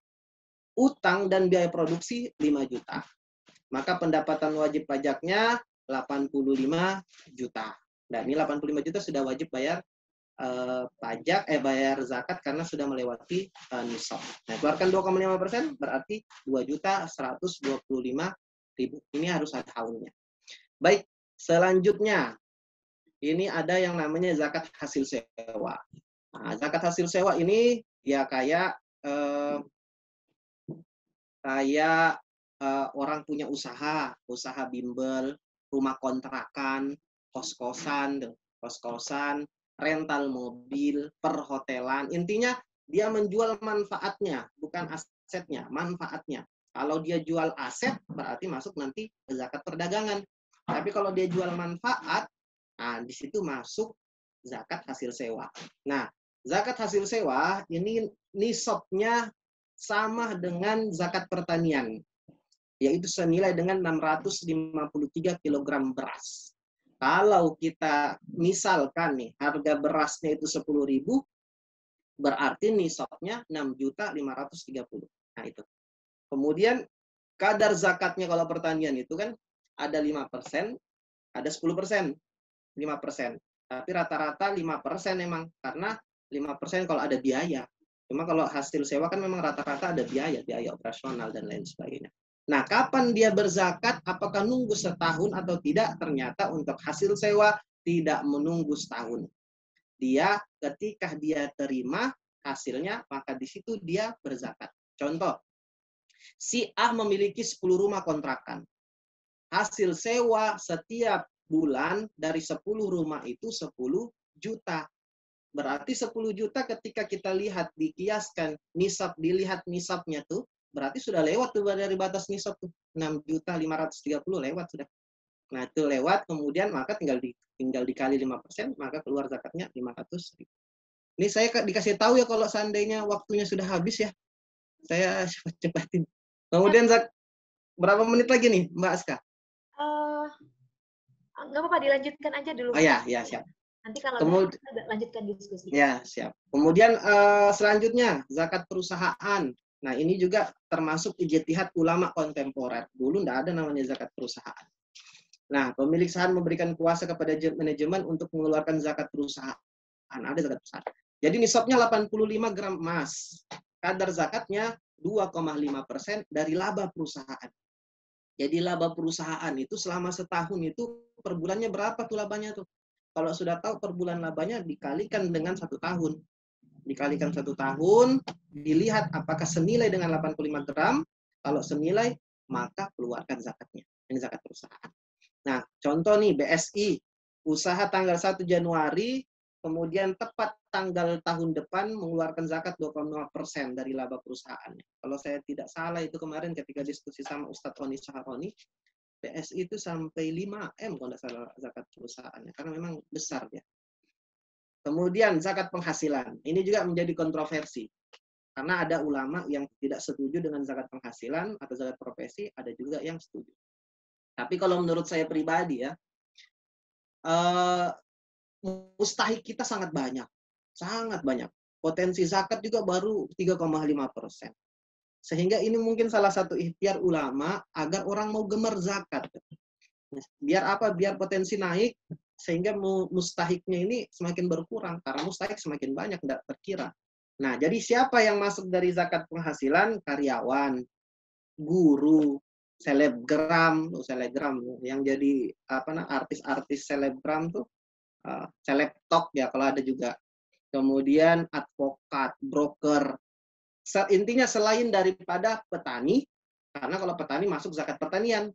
utang dan biaya produksi 5 juta. Maka pendapatan wajib pajaknya 85 juta. Nah, ini 85 juta sudah wajib bayar bayar zakat karena sudah melewati nisab. Nah, keluarkan 2,5% berarti 2.125.000. Ini harus ada haulnya. Baik, selanjutnya ini ada yang namanya zakat hasil sewa. Nah, zakat hasil sewa ini ya kayak orang punya usaha bimbel, rumah kontrakan, kos-kosan, rental mobil, perhotelan. Intinya dia menjual manfaatnya, bukan asetnya, manfaatnya. Kalau dia jual aset berarti masuk nanti ke zakat perdagangan. Tapi kalau dia jual manfaat, nah di situ masuk zakat hasil sewa. Nah, zakat hasil sewa ini nisabnya sama dengan zakat pertanian, yaitu senilai dengan 653 kg beras. Kalau kita misalkan nih harga berasnya itu 10.000, berarti nisabnya 6.530. Nah, itu. Kemudian kadar zakatnya kalau pertanian itu kan ada 5%, ada 10%, 5%. Tapi rata-rata 5% memang, karena 5% kalau ada biaya. Cuma kalau hasil sewa kan memang rata-rata ada biaya, biaya operasional dan lain sebagainya. Nah, kapan dia berzakat? Apakah nunggu setahun atau tidak? Ternyata untuk hasil sewa tidak menunggu setahun. Dia ketika dia terima hasilnya, maka di situ dia berzakat. Contoh, si A memiliki 10 rumah kontrakan. Hasil sewa setiap bulan dari 10 rumah itu 10 juta. Berarti 10 juta ketika kita lihat, dikiaskan, nisab, dilihat nisabnya tuh, berarti sudah lewat tuh dari batas nisab tuh. 6.530 lewat sudah. Nah, itu lewat, kemudian maka tinggal dikali 5%, maka keluar zakatnya 500.000. Ini saya dikasih tahu ya kalau seandainya waktunya sudah habis ya. Saya cepat-cepatin. Kemudian berapa menit lagi nih, Mbak Azka? Nggak apa-apa, dilanjutkan aja dulu. Oh, ya, ya, siap. Nanti kalau kita lanjutkan diskusi. Ya, siap. Kemudian selanjutnya, zakat perusahaan. Nah, ini juga termasuk ijtihad ulama kontemporer. Dulu nggak ada namanya zakat perusahaan. Nah, pemilik saham memberikan kuasa kepada manajemen untuk mengeluarkan zakat perusahaan. Ada zakat perusahaan. Jadi nisabnya 85 gram emas. Kadar zakatnya 2,5% dari laba perusahaan. Jadi laba perusahaan itu selama setahun itu per bulannya berapa tuh labanya tuh? Kalau sudah tahu per bulan labanya, dikalikan dengan 1 tahun. Dikalikan 1 tahun, dilihat apakah senilai dengan 85 gram. Kalau senilai, maka keluarkan zakatnya. Ini zakat perusahaan. Nah, contoh nih, BSI. Usaha tanggal 1 Januari, kemudian tepat tanggal tahun depan mengeluarkan zakat 2,0% dari laba perusahaannya. Kalau saya tidak salah itu kemarin ketika diskusi sama Ustadz Onisahroni, PSI itu sampai 5M kalau tidak salah zakat perusahaannya, karena memang besar ya. Kemudian zakat penghasilan, ini juga menjadi kontroversi. Karena ada ulama yang tidak setuju dengan zakat penghasilan atau zakat profesi, ada juga yang setuju. Tapi kalau menurut saya pribadi ya, mustahik kita sangat banyak. Sangat banyak. Potensi zakat juga baru 3,5%. Sehingga ini mungkin salah satu ikhtiar ulama agar orang mau gemar zakat. Biar apa? Biar potensi naik, sehingga mustahiknya ini semakin berkurang. Karena mustahik semakin banyak, tidak terkira. Nah, jadi siapa yang masuk dari zakat penghasilan? Karyawan, guru, selebgram. Selebgram yang jadi artis-artis selebgram tuh. Selebtok ya kalau ada juga. Kemudian advokat, broker. Intinya selain daripada petani, karena kalau petani masuk zakat pertanian.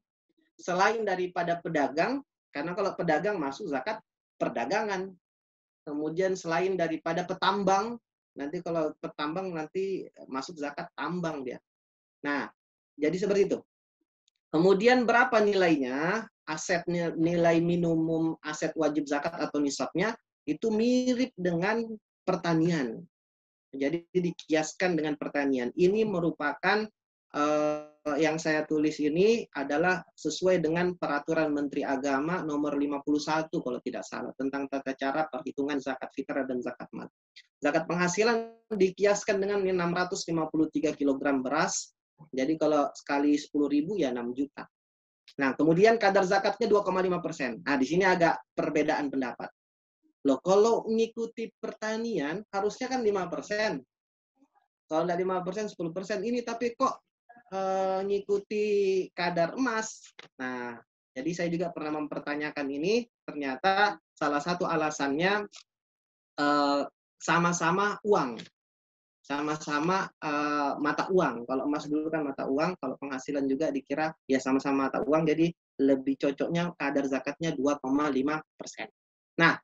Selain daripada pedagang, karena kalau pedagang masuk zakat perdagangan. Kemudian selain daripada petambang, nanti kalau petambang nanti masuk zakat tambang dia. Nah, jadi seperti itu. Kemudian berapa nilainya? Aset, nilai minimum aset wajib zakat atau nisabnya itu mirip dengan pertanian. Jadi dikiaskan dengan pertanian. Ini merupakan yang saya tulis ini adalah sesuai dengan peraturan Menteri Agama nomor 51 kalau tidak salah tentang tata cara perhitungan zakat fitrah dan zakat mal. Zakat penghasilan dikiaskan dengan 653 kg beras. Jadi kalau sekali 10.000 ya 6 juta. Nah, kemudian kadar zakatnya 2,5%. Nah, di sini agak perbedaan pendapat. Loh, kalau mengikuti pertanian, harusnya kan 5%. Kalau nggak 5%, 10% ini. Tapi kok mengikuti kadar emas? Nah, jadi saya juga pernah mempertanyakan ini. Ternyata salah satu alasannya sama-sama uang. Sama-sama mata uang. Kalau emas dulu kan mata uang, kalau penghasilan juga dikira ya sama-sama mata uang, jadi lebih cocoknya kadar zakatnya 2,5%. Nah,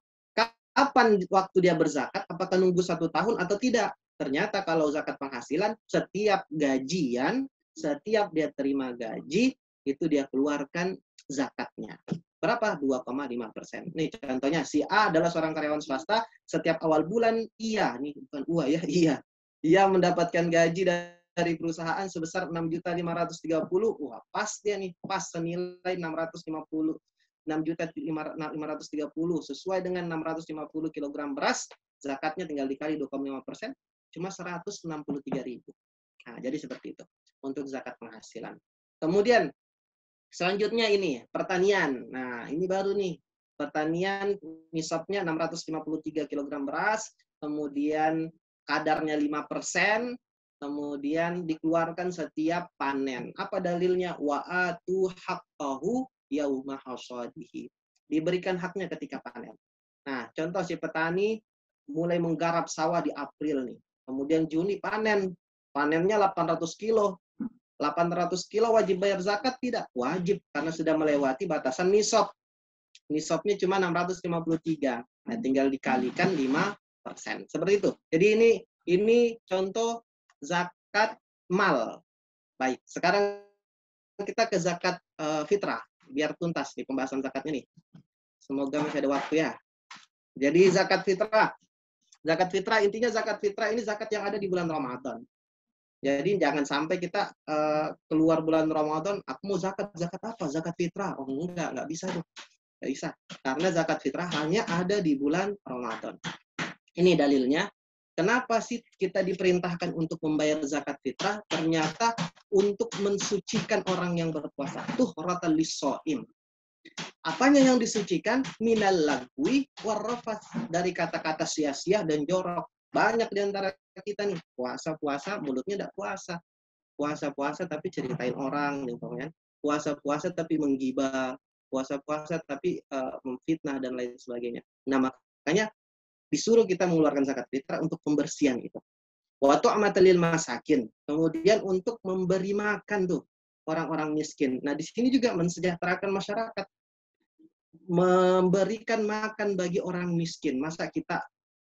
kapan waktu dia berzakat? Apakah nunggu 1 tahun atau tidak? Ternyata kalau zakat penghasilan, setiap gajian, setiap dia terima gaji, itu dia keluarkan zakatnya. Berapa? 2,5%. Nih contohnya, si A adalah seorang karyawan swasta, setiap awal bulan ia mendapatkan gaji dari perusahaan sebesar 6.530. Wah, pas dia nih, pas senilai 6.530 sesuai dengan 650 kg beras, zakatnya tinggal dikali 2,5%, cuma 163.000. Nah, jadi seperti itu untuk zakat penghasilan. Kemudian selanjutnya ini pertanian. Nah, ini baru nih Pertanian nisabnya 653 kg beras, kemudian kadarnya 5%, kemudian dikeluarkan setiap panen. Apa dalilnya? Wa'atu haqqahu yauma hasadihi. Diberikan haknya ketika panen. Nah, contoh si petani mulai menggarap sawah di April nih. Kemudian Juni panen. Panennya 800 kilo. 800 kilo wajib bayar zakat? Tidak. Wajib, karena sudah melewati batasan nisab. Nisabnya cuma 653. Nah, tinggal dikalikan 5%. Seperti itu. Jadi ini contoh zakat mal. Baik, sekarang kita ke zakat fitrah. Biar tuntas nih pembahasan zakatnya nih. Semoga masih ada waktu ya. Jadi zakat fitrah. Zakat fitrah, intinya zakat fitrah ini zakat yang ada di bulan Ramadan. Jadi jangan sampai kita keluar bulan Ramadan, aku mau zakat apa? Zakat fitrah. Oh enggak bisa tuh. Enggak bisa. Karena zakat fitrah hanya ada di bulan Ramadan. Ini dalilnya. Kenapa sih kita diperintahkan untuk membayar zakat fitrah? Ternyata untuk mensucikan orang yang berpuasa. Tuhratan lis-shaim. Apanya yang disucikan? Minal lagwi warrafas, dari kata-kata sia-sia dan jorok. Banyak di antara kita nih, puasa-puasa, mulutnya tidak puasa. Puasa-puasa tapi ceritain orang, kan? Puasa-puasa tapi menggibah. Puasa-puasa tapi memfitnah dan lain sebagainya. Nah, makanya disuruh kita mengeluarkan zakat fitrah untuk pembersihan itu. Wa tu'matal lil masakin. Kemudian untuk memberi makan tuh orang-orang miskin. Nah, di sini juga mensejahterakan masyarakat. Memberikan makan bagi orang miskin. Masa kita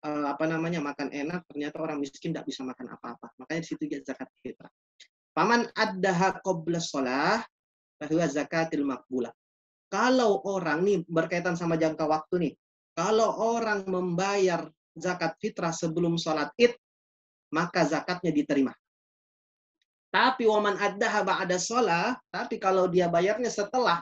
makan enak, ternyata orang miskin tidak bisa makan apa-apa. Makanya di situ zakat fitrah. Paman addaha qabla shalah bahwa zakatil maqbulah. Kalau orang nih berkaitan sama jangka waktu nih. Kalau orang membayar zakat fitrah sebelum sholat Id, maka zakatnya diterima. Tapi waman addaha ba'da shalah, tapi kalau dia bayarnya setelah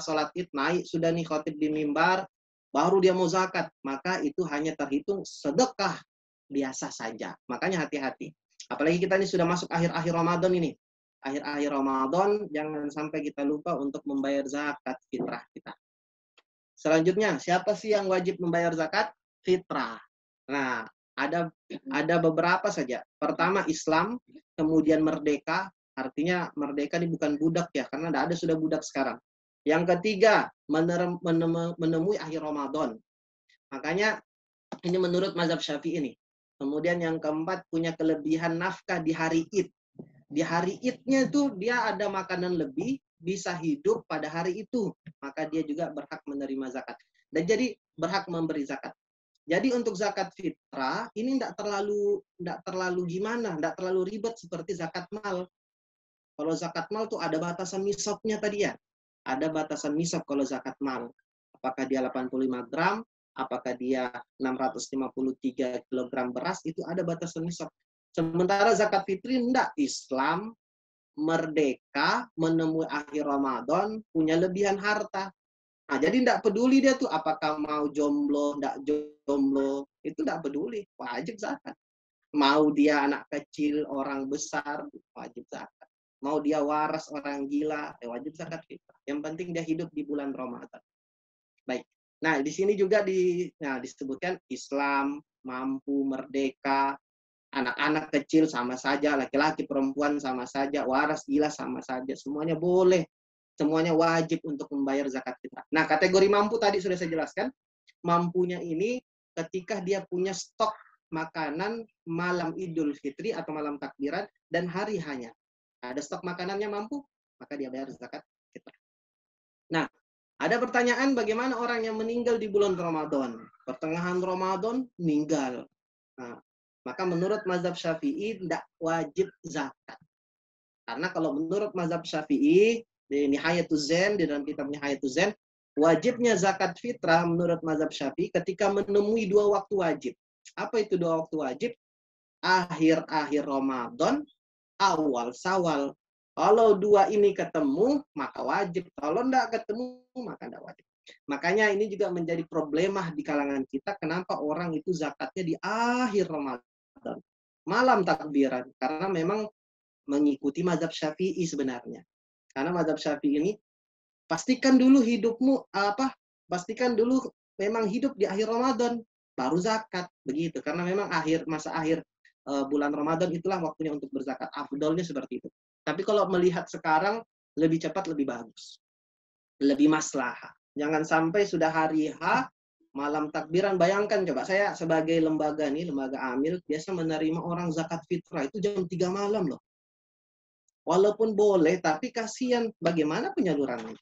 sholat Id naik, sudah nih khotib di mimbar, baru dia mau zakat, maka itu hanya terhitung sedekah biasa saja. Makanya hati-hati. Apalagi kita ini sudah masuk akhir-akhir Ramadan ini. Akhir-akhir Ramadan, jangan sampai kita lupa untuk membayar zakat fitrah kita. Selanjutnya, siapa sih yang wajib membayar zakat fitrah? Nah, ada beberapa saja. Pertama, Islam. Kemudian merdeka. Artinya merdeka ini bukan budak ya, karena ada sudah budak sekarang. Yang ketiga, menemui akhir Ramadan. Makanya ini menurut mazhab Syafi'i ini. Kemudian yang keempat, punya kelebihan nafkah di hari Id. Di hari Idnya itu dia ada makanan lebih, bisa hidup pada hari itu. Maka dia juga berhak menerima zakat. Dan jadi berhak memberi zakat. Jadi untuk zakat fitrah ini tidak terlalu ribet seperti zakat mal. Kalau zakat mal tuh ada batasan nisabnya tadi ya. Ada batasan nisab kalau zakat mal. Apakah dia 85 gram, apakah dia 653 kg beras, itu ada batasan nisab. Sementara zakat fitri enggak. Islam, merdeka, menemui akhir Ramadan, punya lebihan harta. Nah, jadi enggak peduli dia tuh apakah mau jomblo, enggak jomblo, itu enggak peduli, wajib zakat. Mau dia anak kecil, orang besar, wajib zakat. Mau dia waras, orang gila, wajib zakat fitrah. Yang penting dia hidup di bulan Ramadan. Baik. Nah, di sini juga disebutkan Islam, mampu, merdeka, anak-anak kecil sama saja, laki-laki, perempuan sama saja, waras, gila sama saja. Semuanya boleh. Semuanya wajib untuk membayar zakat fitrah. Nah, kategori mampu tadi sudah saya jelaskan. Mampunya ini ketika dia punya stok makanan malam Idul Fitri atau malam takbiran dan hari hanya. Ada stok makanannya mampu, maka dia bayar zakat fitrah. Nah, ada pertanyaan bagaimana orang yang meninggal di bulan Ramadan. Pertengahan Ramadan, meninggal. Nah, maka menurut mazhab Syafi'i, tidak wajib zakat. Karena kalau menurut mazhab Syafi'i, di Nihayatuz Zain, di dalam kitab Nihayatuz Zain, wajibnya zakat fitrah menurut mazhab Syafi'i ketika menemui dua waktu wajib. Apa itu dua waktu wajib? Akhir-akhir Ramadan, awal sawal. Kalau dua ini ketemu, maka wajib. Kalau tidak ketemu, maka tidak wajib. Makanya ini juga menjadi problemah di kalangan kita. Kenapa orang itu zakatnya di akhir Ramadan, malam takbiran? Karena memang mengikuti mazhab Syafi'i sebenarnya. Karena mazhab Syafi'i ini, pastikan dulu hidupmu pastikan dulu memang hidup di akhir Ramadan, baru zakat, begitu. Karena memang masa akhir bulan Ramadan itulah waktunya untuk berzakat. Afdolnya seperti itu. Tapi kalau melihat sekarang, lebih cepat lebih bagus. Lebih maslahah. Jangan sampai sudah hari H, malam takbiran, bayangkan coba, saya sebagai lembaga nih, lembaga amil, biasa menerima orang zakat fitrah itu jam 3 malam loh. Walaupun boleh, tapi kasihan bagaimana penyalurannya.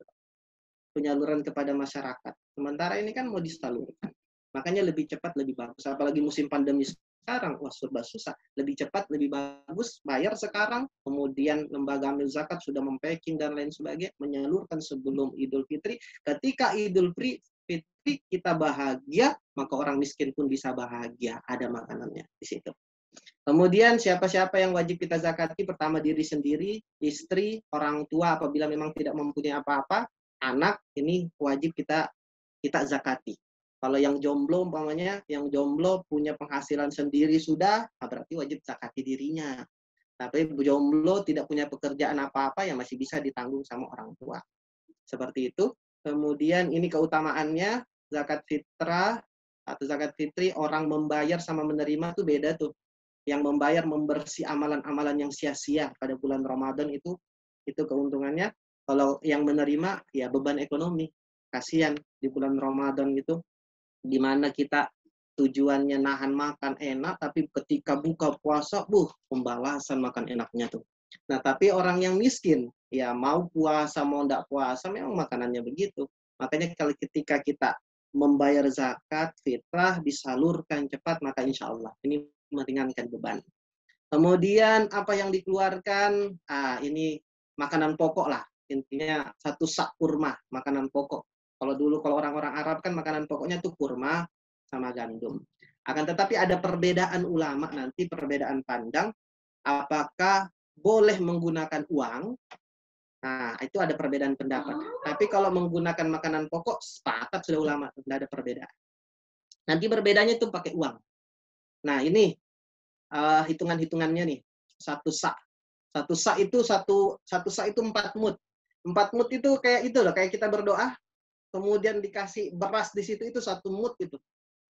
Penyaluran kepada masyarakat. Sementara ini kan mau disalurkan. Makanya lebih cepat, lebih bagus. Apalagi musim pandemi sekarang, wah serba susah. Lebih cepat, lebih bagus, bayar sekarang. Kemudian lembaga amil zakat sudah mempacking dan lain sebagainya, menyalurkan sebelum Idul Fitri. Ketika Idul Fitri kita bahagia, maka orang miskin pun bisa bahagia, ada makanannya di situ. Kemudian siapa-siapa yang wajib kita zakati? Pertama diri sendiri, istri, orang tua apabila memang tidak mempunyai apa-apa, anak ini wajib kita zakati. Kalau yang jomblo umpamanya, yang jomblo punya penghasilan sendiri sudah, berarti wajib zakati dirinya. Tapi jomblo tidak punya pekerjaan apa-apa yang masih bisa ditanggung sama orang tua. Seperti itu. Kemudian ini keutamaannya, zakat fitrah atau zakat fitri, orang membayar sama menerima tuh beda tuh. Yang membayar membersih amalan-amalan yang sia-sia pada bulan Ramadan itu keuntungannya. Kalau yang menerima, ya beban ekonomi. Kasihan di bulan Ramadan gitu, dimana kita tujuannya nahan makan enak, tapi ketika buka puasa, pembalasan makan enaknya tuh. Nah, tapi orang yang miskin, ya mau puasa, mau ndak puasa, memang makanannya begitu. Makanya kalau ketika kita membayar zakat, fitrah, disalurkan cepat, maka insya Allah ini meringankan beban. Kemudian apa yang dikeluarkan, ini makanan pokok lah. Intinya satu sak kurma, makanan pokok. Kalau dulu kalau orang-orang Arab kan makanan pokoknya tuh kurma sama gandum. Akan tetapi ada perbedaan ulama nanti, perbedaan pandang. Apakah boleh menggunakan uang? Nah, itu ada perbedaan pendapat. Tapi kalau menggunakan makanan pokok, sepakat sudah ulama, tidak ada perbedaan. Nanti perbedaannya itu pakai uang. Nah, ini hitungan-hitungannya nih. Satu sak itu 4 mud. 4 mud itu kayak itu loh, kayak kita berdoa, kemudian dikasih beras di situ, itu 1 mud itu.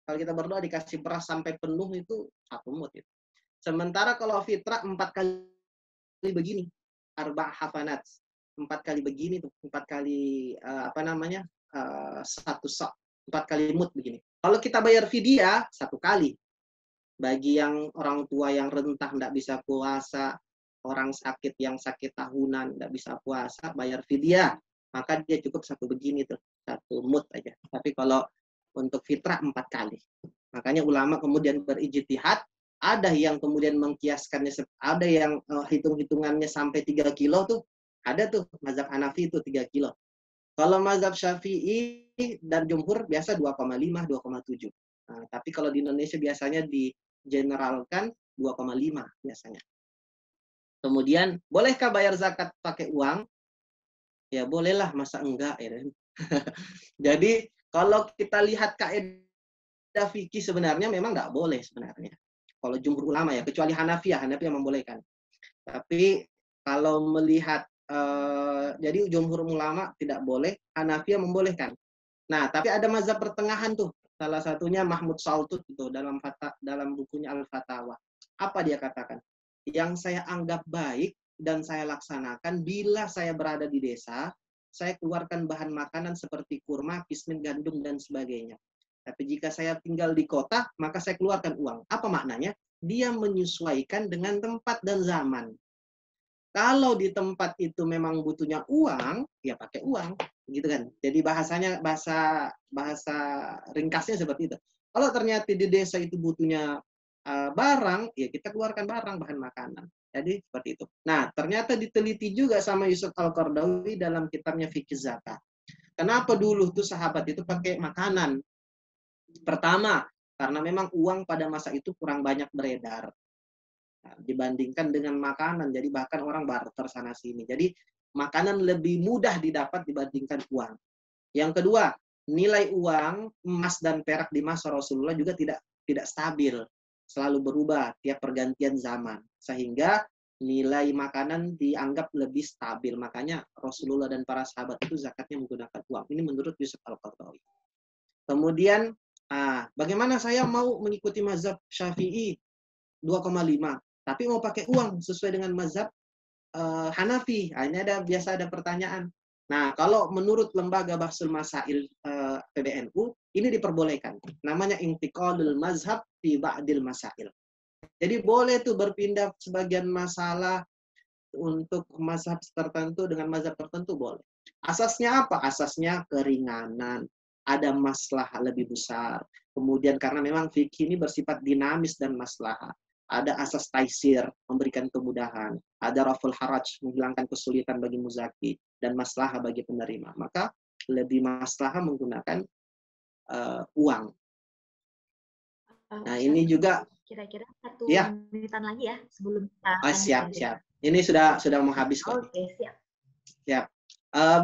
Kalau kita berdoa dikasih beras sampai penuh itu 1 mud itu. Sementara kalau fitrah 4 kali begini, arba' hafanat. 4 kali begini tuh, 4 kali satu sak, 4 kali mud begini. Kalau kita bayar fidyah 1 kali. Bagi yang orang tua yang rentah tidak bisa puasa, orang sakit yang sakit tahunan tidak bisa puasa, bayar fidyah, maka dia cukup 1 mud aja. Tapi kalau untuk fitrah 4 kali. Makanya ulama kemudian berijtihad, ada yang kemudian mengkiaskannya, ada yang hitung-hitungannya sampai 3 kilo tuh. Ada tuh mazhab Hanafi itu 3 kilo. Kalau mazhab Syafi'i dan jumhur biasa 2,5, 2,7. Nah, tapi kalau di Indonesia biasanya digeneralkan 2,5 biasanya. Kemudian, bolehkah bayar zakat pakai uang? Ya bolehlah, masa enggak ya. Jadi, kalau kita lihat kaidah fikih sebenarnya memang enggak boleh sebenarnya. Kalau jumhur ulama ya, kecuali Hanafi yang membolehkan. Tapi kalau melihat jadi jumhur ulama tidak boleh, Hanafi yang membolehkan. Nah, tapi ada mazhab pertengahan tuh. Salah satunya Mahmud Saltut itu dalam bukunya Al-Fatawa. Apa dia katakan? Yang saya anggap baik dan saya laksanakan bila saya berada di desa, saya keluarkan bahan makanan seperti kurma, kismin, gandum, dan sebagainya. Tapi jika saya tinggal di kota, maka saya keluarkan uang. Apa maknanya? Dia menyesuaikan dengan tempat dan zaman. Kalau di tempat itu memang butuhnya uang, ya pakai uang, gitu kan. Jadi bahasa ringkasnya seperti itu. Kalau ternyata di desa itu butuhnya barang, ya kita keluarkan barang, bahan makanan. Jadi seperti itu. Nah, ternyata diteliti juga sama Yusuf Al-Qardawi dalam kitabnya Fikih Zakat. Kenapa dulu tuh sahabat itu pakai makanan? Pertama, karena memang uang pada masa itu kurang banyak beredar. Nah, dibandingkan dengan makanan, jadi bahkan orang barter sana sini. Jadi makanan lebih mudah didapat dibandingkan uang. Yang kedua, nilai uang emas dan perak di masa Rasulullah juga tidak stabil. Selalu berubah tiap pergantian zaman. Sehingga nilai makanan dianggap lebih stabil. Makanya Rasulullah dan para sahabat itu zakatnya menggunakan uang. Ini menurut Yusuf Al-Qardawi. Kemudian, bagaimana saya mau mengikuti mazhab Syafi'i 2,5, tapi mau pakai uang sesuai dengan mazhab Hanafi. Ini biasa ada pertanyaan. Nah, kalau menurut lembaga Bahsul Masail PBNU, ini diperbolehkan. Namanya intiqalul mazhab fi ba'dil masail. Jadi boleh tuh berpindah sebagian masalah untuk mazhab tertentu dengan mazhab tertentu boleh. Asasnya apa? Asasnya keringanan. Ada maslahah lebih besar. Kemudian karena memang fikih ini bersifat dinamis dan maslahah. Ada asas taisir, memberikan kemudahan. Ada raful haraj, menghilangkan kesulitan bagi muzaki. Dan maslahah bagi penerima. Maka lebih maslahah menggunakan uang. Nah, ini juga kira-kira satu menitan lagi ya sebelum kita siap. Ini sudah mau habis kok. Oke, siap. Siap.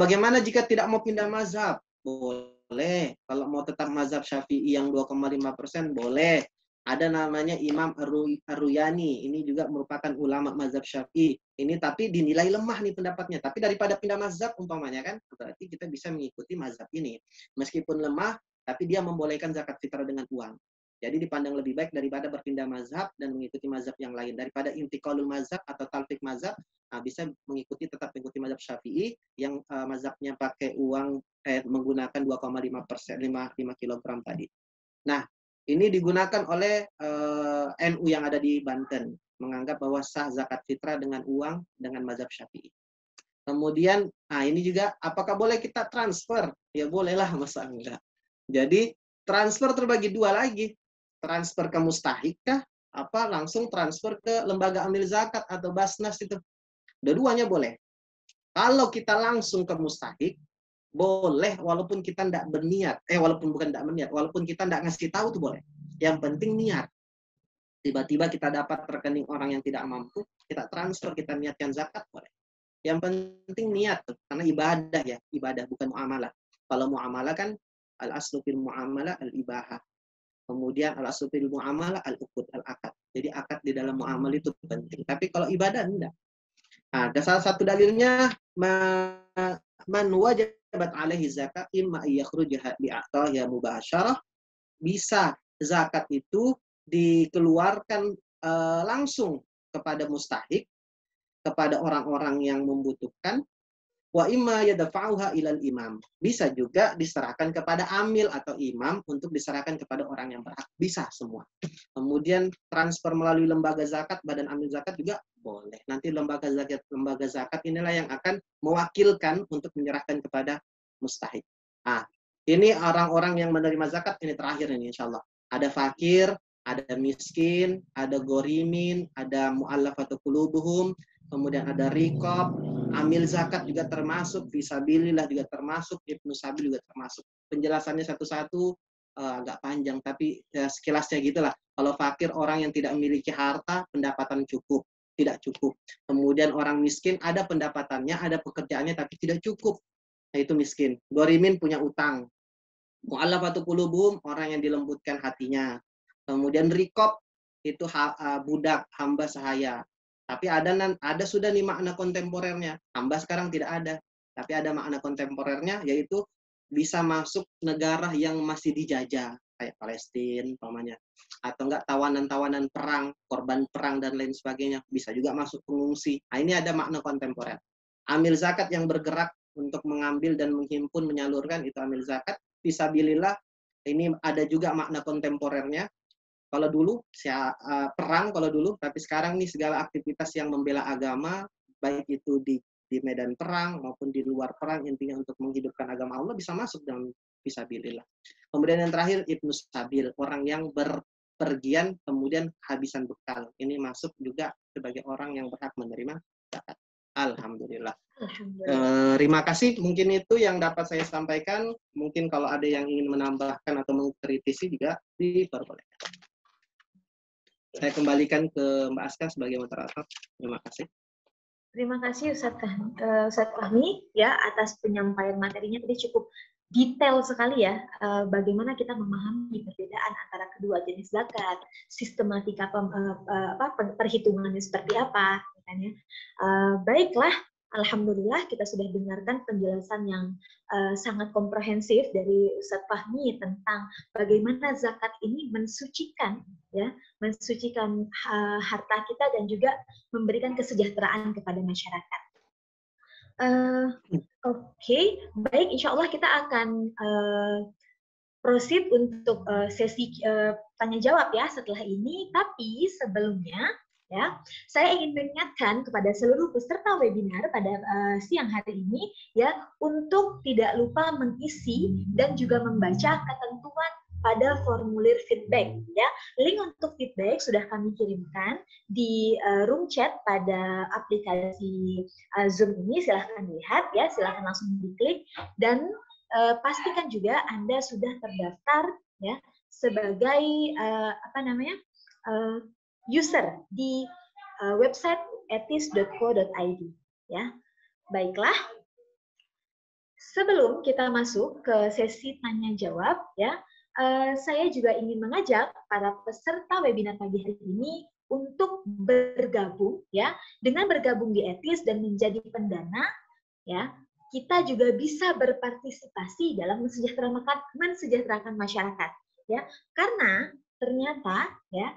Bagaimana jika tidak mau pindah mazhab? Boleh. Kalau mau tetap mazhab Syafi'i yang 2,5% boleh. Ada namanya Imam Ar-Ruyani. Ini juga merupakan ulama mazhab Syafi'i. Ini tapi dinilai lemah nih pendapatnya. Tapi daripada pindah mazhab umpamanya kan, berarti kita bisa mengikuti mazhab ini. Meskipun lemah, tapi dia membolehkan zakat fitrah dengan uang. Jadi dipandang lebih baik daripada berpindah mazhab dan mengikuti mazhab yang lain. Daripada intiqalul mazhab atau talfik mazhab, bisa mengikuti tetap mazhab Syafi'i yang mazhabnya pakai uang menggunakan 5 kilogram tadi. Nah, ini digunakan oleh NU yang ada di Banten, menganggap bahwa sah zakat fitrah dengan uang dengan mazhab Syafi'i. Kemudian, ini juga, apakah boleh kita transfer? Ya bolehlah, masa enggak. Jadi, transfer terbagi dua lagi. Transfer ke mustahik kah? Apa langsung transfer ke lembaga amil zakat atau Basnas itu. Dua-duanya boleh. Kalau kita langsung ke mustahik, boleh, walaupun kita tidak berniat. Walaupun kita tidak ngasih tahu itu boleh. Yang penting niat. Tiba-tiba kita dapat rekening orang yang tidak mampu, kita transfer, kita niatkan zakat, boleh. Yang penting niat. Karena ibadah ya, ibadah bukan muamalah. Kalau muamalah kan, al-aslu fil muamalah al-ibahah. Kemudian al-aslu fil muamalah al-uqud, al-akad. Jadi akad di dalam muamal itu penting. Tapi kalau ibadah, enggak. Nah, salah satu dalilnya, man wajabat alaihi zakat imma yakhrujaha bi'atah ya mubasyarah, bisa zakat itu dikeluarkan langsung kepada mustahik, kepada orang-orang yang membutuhkan, wa imma yadfa'uha ilal imam, bisa juga diserahkan kepada amil atau imam untuk diserahkan kepada orang yang berhak, bisa semua. Kemudian transfer melalui lembaga zakat, badan amil zakat juga boleh. Nanti lembaga zakat inilah yang akan mewakilkan untuk menyerahkan kepada mustahik. Ini orang-orang yang menerima zakat ini terakhir ini insyaallah. Ada fakir, ada miskin, ada gorimin, ada mu'allafatu qulubuhum, kemudian ada riqab, amil zakat juga termasuk, fisabilillah juga termasuk, ibnu sabil juga termasuk. Penjelasannya satu-satu agak panjang, tapi sekilasnya gitulah. Kalau fakir orang yang tidak memiliki harta, pendapatan cukup. Tidak cukup. Kemudian orang miskin ada pendapatannya, ada pekerjaannya, tapi tidak cukup. Nah, itu miskin. Gorimin punya utang. Mu'allafatu qulubuhum, orang yang dilembutkan hatinya. Kemudian riqab, itu budak, hamba sahaya. Tapi ada sudah nih makna kontemporernya. Hamba sekarang tidak ada. Tapi ada makna kontemporernya, yaitu bisa masuk negara yang masih dijajah. Kayak Palestina, umpamanya. Atau enggak tawanan-tawanan perang, korban perang, dan lain sebagainya. Bisa juga masuk pengungsi. Nah, ini ada makna kontemporer. Amil zakat yang bergerak untuk mengambil dan menghimpun, menyalurkan, itu amil zakat. Fisabilillah, ini ada juga makna kontemporernya. Kalau dulu, perang kalau dulu, tapi sekarang nih segala aktivitas yang membela agama, baik itu di medan perang maupun di luar perang, intinya untuk menghidupkan agama Allah bisa masuk dalam fisabilillah. Kemudian yang terakhir, ibnu sabil, orang yang berpergian kemudian kehabisan bekal. Ini masuk juga sebagai orang yang berhak menerima zakat. Alhamdulillah. Terima kasih. Mungkin itu yang dapat saya sampaikan. Mungkin kalau ada yang ingin menambahkan atau mengkritisi juga diperbolehkan. Saya kembalikan ke Mbak Azka sebagai moderator. Terima kasih. Terima kasih Ustaz Fahmi ya atas penyampaian materinya tadi cukup detail sekali ya bagaimana kita memahami perbedaan antara kedua jenis zakat, sistematika perhitungannya seperti apa. Baiklah, Alhamdulillah kita sudah dengarkan penjelasan yang sangat komprehensif dari Ustadz Fahmi tentang bagaimana zakat ini mensucikan, ya, mensucikan harta kita dan juga memberikan kesejahteraan kepada masyarakat. Oke, baik, insya Allah kita akan proceed untuk sesi tanya jawab ya setelah ini. Tapi sebelumnya, ya, saya ingin mengingatkan kepada seluruh peserta webinar pada siang hari ini, ya, untuk tidak lupa mengisi dan juga membaca ketentuan pada formulir feedback, ya. Link untuk feedback sudah kami kirimkan di room chat pada aplikasi Zoom ini. Silahkan lihat, ya, silahkan langsung diklik, dan pastikan juga Anda sudah terdaftar, ya, sebagai user di website ethis.co.id, ya. Baiklah, sebelum kita masuk ke sesi tanya jawab, ya, saya juga ingin mengajak para peserta webinar pagi hari ini untuk bergabung, ya. Dengan bergabung di Ethis dan menjadi pendana, ya, kita juga bisa berpartisipasi dalam mensejahterakan masyarakat, ya. Karena ternyata, ya,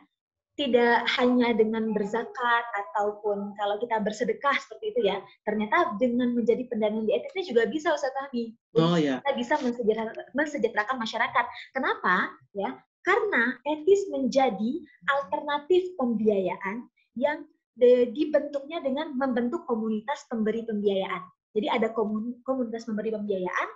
tidak hanya dengan berzakat ataupun kalau kita bersedekah seperti itu, ya, ternyata dengan menjadi pendana di Ethis juga bisa, Ustaz Fahmi. Oh, ya. Kita bisa mensejahterakan masyarakat. Kenapa? Ya, karena Ethis menjadi alternatif pembiayaan yang dibentuknya dengan membentuk komunitas pemberi pembiayaan. Jadi ada komunitas pemberi pembiayaan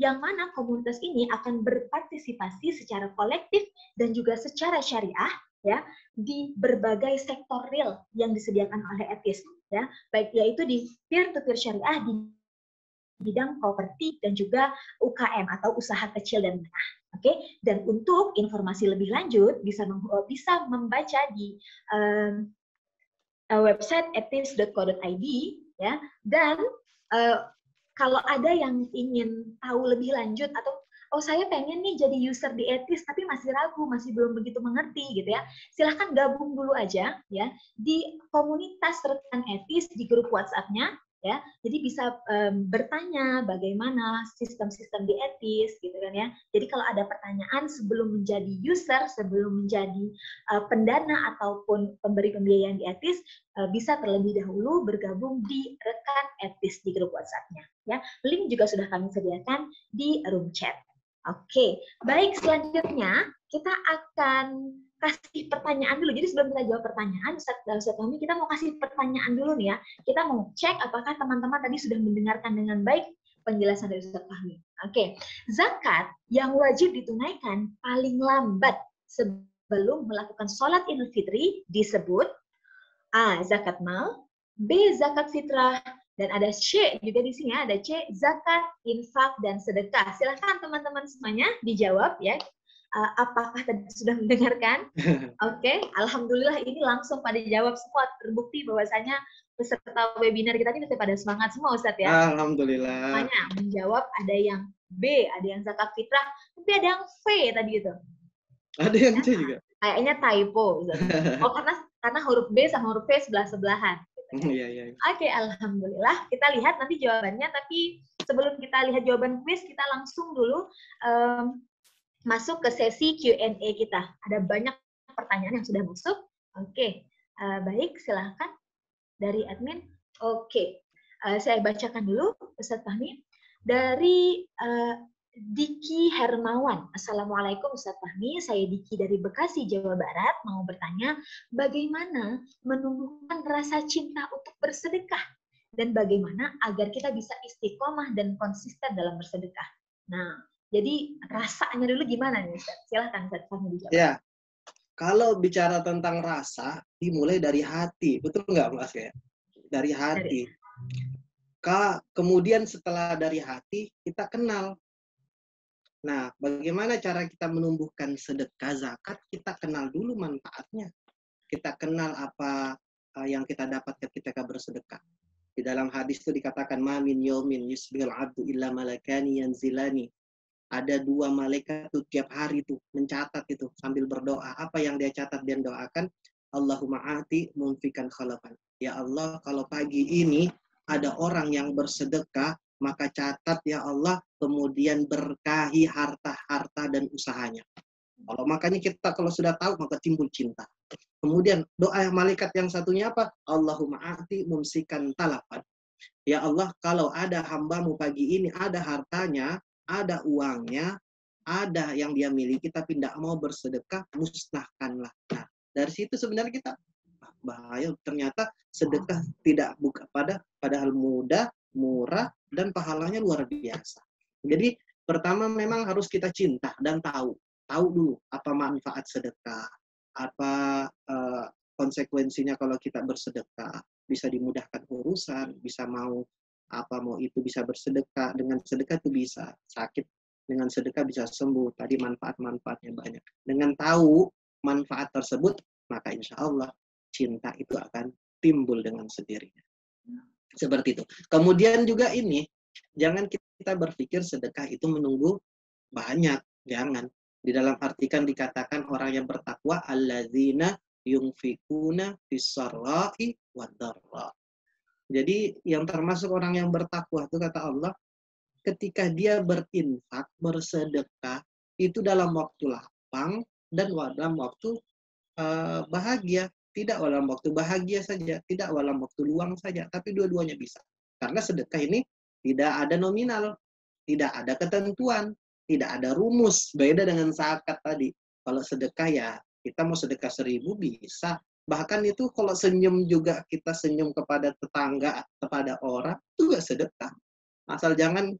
yang mana komunitas ini akan berpartisipasi secara kolektif dan juga secara syariah, ya, di berbagai sektor real yang disediakan oleh Ethis, ya, baik yaitu di peer-to-peer syariah, di bidang properti dan juga UKM atau usaha kecil dan menengah. Oke, dan untuk informasi lebih lanjut bisa membaca di website ethis.co.id, ya, dan kalau ada yang ingin tahu lebih lanjut atau oh, saya pengen nih jadi user di Ethis tapi masih ragu, masih belum begitu mengerti gitu, ya. Silahkan gabung dulu aja, ya, di komunitas rekan Ethis di grup WhatsApp-nya, ya. Jadi bisa bertanya bagaimana sistem-sistem di Ethis gitu kan, ya. Jadi kalau ada pertanyaan sebelum menjadi user, sebelum menjadi pendana ataupun pemberi pembiayaan di Ethis, bisa terlebih dahulu bergabung di rekan Ethis di grup WhatsApp-nya, ya. Link juga sudah kami sediakan di room chat. Oke, baik, selanjutnya kita akan kasih pertanyaan dulu. Jadi sebelum kita jawab pertanyaan, Ustaz Fahmi, kita mau kasih pertanyaan dulu nih, ya. Kita mau cek apakah teman-teman tadi sudah mendengarkan dengan baik penjelasan dari Ustaz Fahmi. Oke, zakat yang wajib ditunaikan paling lambat sebelum melakukan sholat Idul Fitri disebut A. zakat mal, B. zakat fitrah, dan ada C juga di sini, ada C, zakat, infak, dan sedekah. Silahkan teman-teman semuanya dijawab, ya. Apakah tadi sudah mendengarkan? Oke, alhamdulillah ini langsung pada jawab semua. Terbukti bahwasanya peserta webinar kita ini masih pada semangat semua, Ustaz, ya. Alhamdulillah. Semuanya menjawab, ada yang B, ada yang zakat fitrah, tapi ada yang V tadi itu. Ada yang C juga. Kayaknya typo, Ustaz. Oh, karena huruf B sama huruf V sebelah-sebelahan. Iya. Oke, alhamdulillah. Kita lihat nanti jawabannya, tapi sebelum kita lihat jawaban kuis, kita langsung dulu masuk ke sesi Q&A kita. Ada banyak pertanyaan yang sudah masuk. Oke, baik, silahkan dari admin. Oke, saya bacakan dulu, Ustaz Fahmi. Dari Diki Hermawan. Assalamualaikum Ustaz Fahmi, saya Diki dari Bekasi, Jawa Barat, mau bertanya bagaimana menumbuhkan rasa cinta untuk bersedekah dan bagaimana agar kita bisa istiqomah dan konsisten dalam bersedekah. Nah, jadi rasanya dulu gimana nih Ustaz? Silahkan Ustaz Fahmi dijawab. Ya, kalau bicara tentang rasa, dimulai dari hati, betul nggak Mas ya? Dari hati. Kemudian setelah dari hati, kita kenal. Nah, bagaimana cara kita menumbuhkan sedekah zakat? Kita kenal dulu manfaatnya. Kita kenal apa yang kita dapatkan ketika bersedekah. Di dalam hadis itu dikatakan, ma min yawmin yusbihul abdu illa malakani yanzilani. Ada dua malaikat tuh tiap hari tuh mencatat itu sambil berdoa. Apa yang dia catat dan doakan? Allahumma ati munfikan khalafan. Ya Allah, kalau pagi ini ada orang yang bersedekah, maka catat ya Allah, kemudian berkahi harta-harta dan usahanya. Kalau makanya kita kalau sudah tahu, maka timbul cinta. Kemudian doa malaikat yang satunya apa? Allahumma a'ti mumsikan talapan. Ya Allah, kalau ada hambamu pagi ini, ada hartanya, ada uangnya, ada yang dia miliki, tapi tidak mau bersedekah, musnahkanlah. Nah, dari situ sebenarnya kita bahaya. Ternyata sedekah tidak buka padahal mudah, murah, dan pahalanya luar biasa. Jadi pertama memang harus kita cinta dan tahu dulu apa manfaat sedekah, apa konsekuensinya kalau kita bersedekah, bisa dimudahkan urusan, bisa mau itu bisa bersedekah, dengan sedekah itu bisa sakit, dengan sedekah bisa sembuh, tadi manfaat-manfaatnya banyak. Dengan tahu manfaat tersebut, maka insya Allah cinta itu akan timbul dengan sendirinya. Seperti itu. Kemudian juga ini, jangan kita berpikir sedekah itu menunggu banyak. Jangan. Di dalam artikan dikatakan orang yang bertakwa, alladzina yunfikuna fis-sarra'i wad-dharra. Jadi yang termasuk orang yang bertakwa itu kata Allah, ketika dia berinfak, bersedekah, itu dalam waktu lapang dan dalam waktu bahagia. Tidak dalam waktu bahagia saja, tidak dalam waktu luang saja, tapi dua-duanya bisa. Karena sedekah ini tidak ada nominal, tidak ada ketentuan, tidak ada rumus. Beda dengan zakat tadi. Kalau sedekah ya, kita mau sedekah 1000 bisa. Bahkan itu kalau senyum juga, kita senyum kepada tetangga, kepada orang, itu juga sedekah. Asal jangan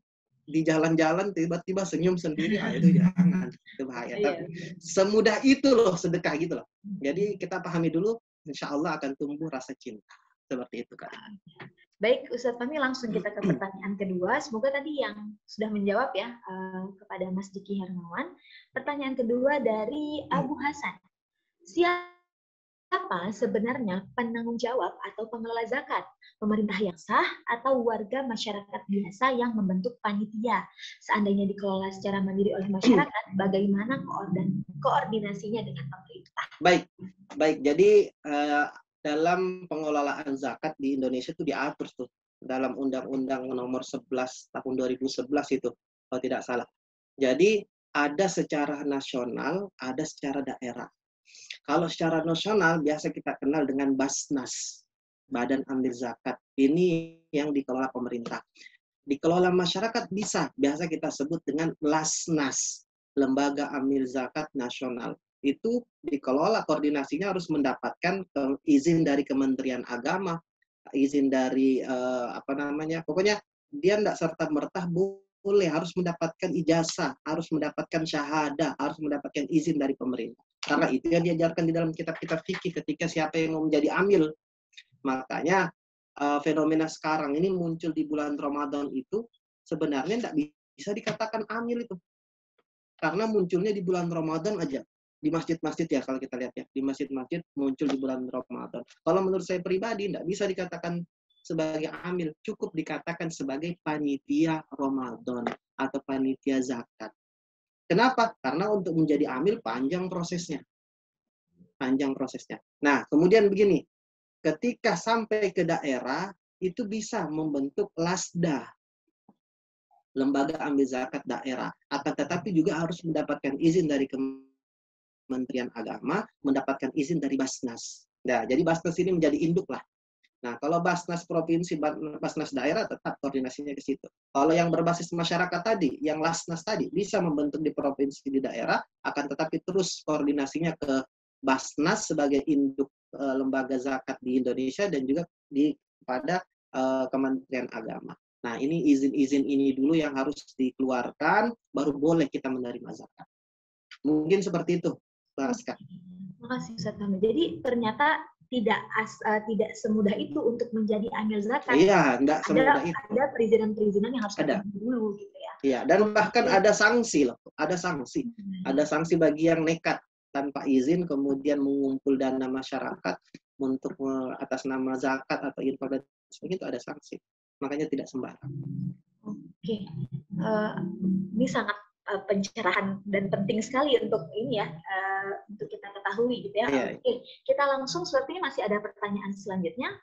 di jalan-jalan tiba-tiba senyum sendiri, itu jangan, itu bahaya. Tapi semudah itu loh sedekah gitu loh. Jadi kita pahami dulu, insya Allah akan tumbuh rasa cinta. Seperti itu kan. Baik Ustadz Fahmi, langsung kita ke pertanyaan kedua. Semoga tadi yang sudah menjawab ya kepada Mas Diki Hermawan. Pertanyaan kedua dari Abu Hasan. Siapa sebenarnya penanggung jawab atau pengelola zakat? Pemerintah yang sah atau warga masyarakat biasa yang membentuk panitia? Seandainya dikelola secara mandiri oleh masyarakat, bagaimana koordinasinya dengan pemerintah? Baik. Jadi dalam pengelolaan zakat di Indonesia itu diatur tuh dalam Undang-Undang Nomor 11 tahun 2011 itu, kalau tidak salah. Jadi ada secara nasional, ada secara daerah. Kalau secara nasional biasa kita kenal dengan Basnas, Badan Amil Zakat. Ini yang dikelola pemerintah. Dikelola masyarakat bisa, biasa kita sebut dengan Lasnas, Lembaga Amil Zakat Nasional. Itu dikelola, koordinasinya harus mendapatkan izin dari Kementerian Agama, izin dari pokoknya dia tidak serta-merta boleh, harus mendapatkan ijazah, harus mendapatkan syahadah, harus mendapatkan izin dari pemerintah. Karena itu yang diajarkan di dalam kitab-kitab fikih ketika siapa yang mau menjadi amil. Makanya fenomena sekarang ini muncul di bulan Ramadan itu sebenarnya tidak bisa dikatakan amil itu. Karena munculnya di bulan Ramadan aja. Di masjid-masjid ya kalau kita lihat ya. Di masjid-masjid muncul di bulan Ramadan. Kalau menurut saya pribadi tidak bisa dikatakan sebagai amil. Cukup dikatakan sebagai panitia Ramadan atau panitia zakat. Kenapa? Karena untuk menjadi amil panjang prosesnya. Panjang prosesnya. Nah, kemudian begini. Ketika sampai ke daerah, itu bisa membentuk LASDA. Lembaga Amil Zakat Daerah. Akan tetapi juga harus mendapatkan izin dari Kementerian Agama, mendapatkan izin dari Basnas. Nah, jadi Basnas ini menjadi induk lah. Nah, kalau Basnas provinsi, Basnas daerah tetap koordinasinya ke situ. Kalau yang berbasis masyarakat tadi, yang Lasnas tadi, bisa membentuk di provinsi, di daerah, akan tetapi terus koordinasinya ke Basnas sebagai induk lembaga zakat di Indonesia dan juga kepada Kementerian Agama. Nah, ini izin-izin ini dulu yang harus dikeluarkan, baru boleh kita menerima zakat. Mungkin seperti itu, Raska. Terima kasih, Ustaz. Jadi, ternyata tidak semudah itu untuk menjadi amil zakat. Iya, tidak semudah itu. Ada perizinan-perizinan yang harus ada dulu gitu ya. Iya, dan bahkan ada sanksi loh, ada sanksi. Ada sanksi bagi yang nekat tanpa izin kemudian mengumpul dana masyarakat untuk atas nama zakat atau infak dan sebagainya, itu ada sanksi. Makanya tidak sembarang. Oke. Ini sangat pencerahan dan penting sekali untuk ini ya, untuk kita ketahui gitu ya. Oke, kita langsung sepertinya masih ada pertanyaan selanjutnya.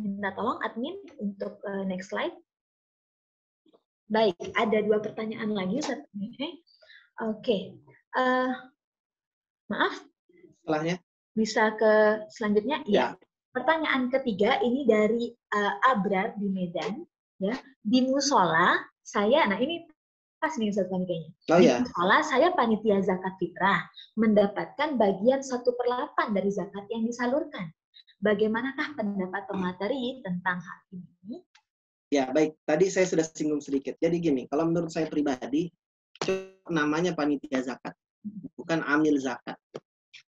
Minta tolong admin untuk next slide. Baik, ada dua pertanyaan lagi. Oke. Maaf. Setelahnya. Bisa ke selanjutnya? Ya. Pertanyaan ketiga ini dari Abrar di Medan. Ya, di musola saya, nah ini pas nih Ustaz Fahmi kayaknya. Oh, di musola saya panitia zakat fitrah mendapatkan bagian 1/8 dari zakat yang disalurkan. Bagaimanakah pendapat pemateri tentang hal ini? Ya, baik. Tadi saya sudah singgung sedikit. Jadi gini, kalau menurut saya pribadi, namanya panitia zakat, bukan amil zakat.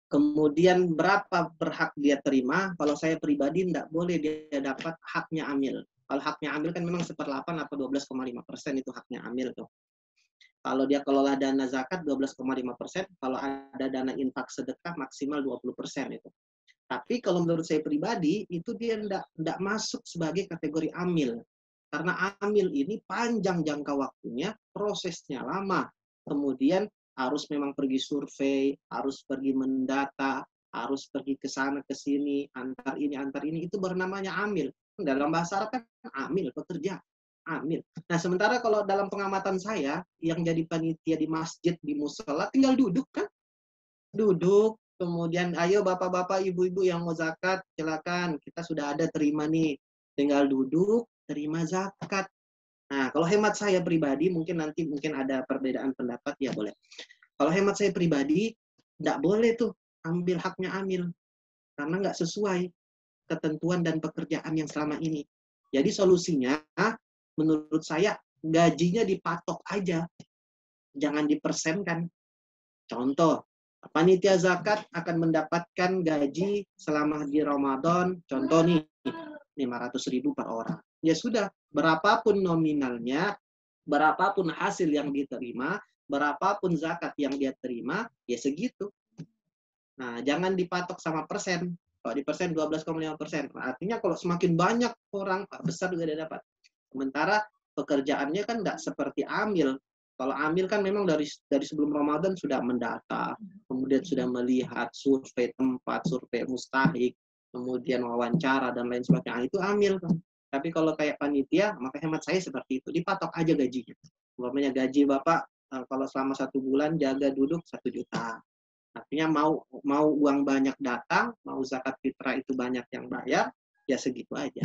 Kemudian berapa berhak dia terima, kalau saya pribadi tidak boleh dia dapat haknya amil. Kalau haknya amil kan memang 1/8 atau 12,5% itu haknya amil tuh. Kalau dia kelola dana zakat 12,5%, kalau ada dana infak sedekah maksimal 20% itu. Tapi kalau menurut saya pribadi, itu dia tidak masuk sebagai kategori amil. Karena amil ini panjang jangka waktunya, prosesnya lama. Kemudian harus memang pergi survei, harus pergi mendata, harus pergi ke sana, ke sini, antar ini, itu bernamanya amil. Dalam bahasa Arab kan amil, pekerja. Amil. Nah, sementara kalau dalam pengamatan saya, yang jadi panitia di masjid, di musola, tinggal duduk kan? Duduk. Kemudian, ayo bapak-bapak, ibu-ibu yang mau zakat, silakan. Kita sudah ada terima nih. Tinggal duduk, terima zakat. Nah, kalau hemat saya pribadi, mungkin nanti ada perbedaan pendapat, ya boleh. Kalau hemat saya pribadi, nggak boleh tuh ambil haknya amil. Karena nggak sesuai ketentuan dan pekerjaan yang selama ini. Jadi solusinya, menurut saya, gajinya dipatok aja. Jangan dipersenkan. Contoh, panitia zakat akan mendapatkan gaji selama di Ramadan, contoh nih, 500.000 per orang. Ya sudah, berapapun nominalnya, berapapun hasil yang diterima, berapapun zakat yang dia terima, ya segitu. Nah, jangan dipatok sama persen. Kalau di persen, 12,5%. Artinya kalau semakin banyak orang, besar juga dia dapat. Sementara pekerjaannya kan tidak seperti amil. Kalau amil kan memang dari sebelum Ramadan sudah mendata, kemudian sudah melihat survei tempat, survei mustahik, kemudian wawancara, dan lain sebagainya. Nah, itu amil kan. Tapi kalau kayak panitia, maka hemat saya seperti itu. Dipatok aja gajinya. Umpamanya gaji Bapak, kalau selama 1 bulan jaga duduk 1 juta. Artinya mau uang banyak datang, mau zakat fitrah itu banyak yang bayar, ya segitu aja.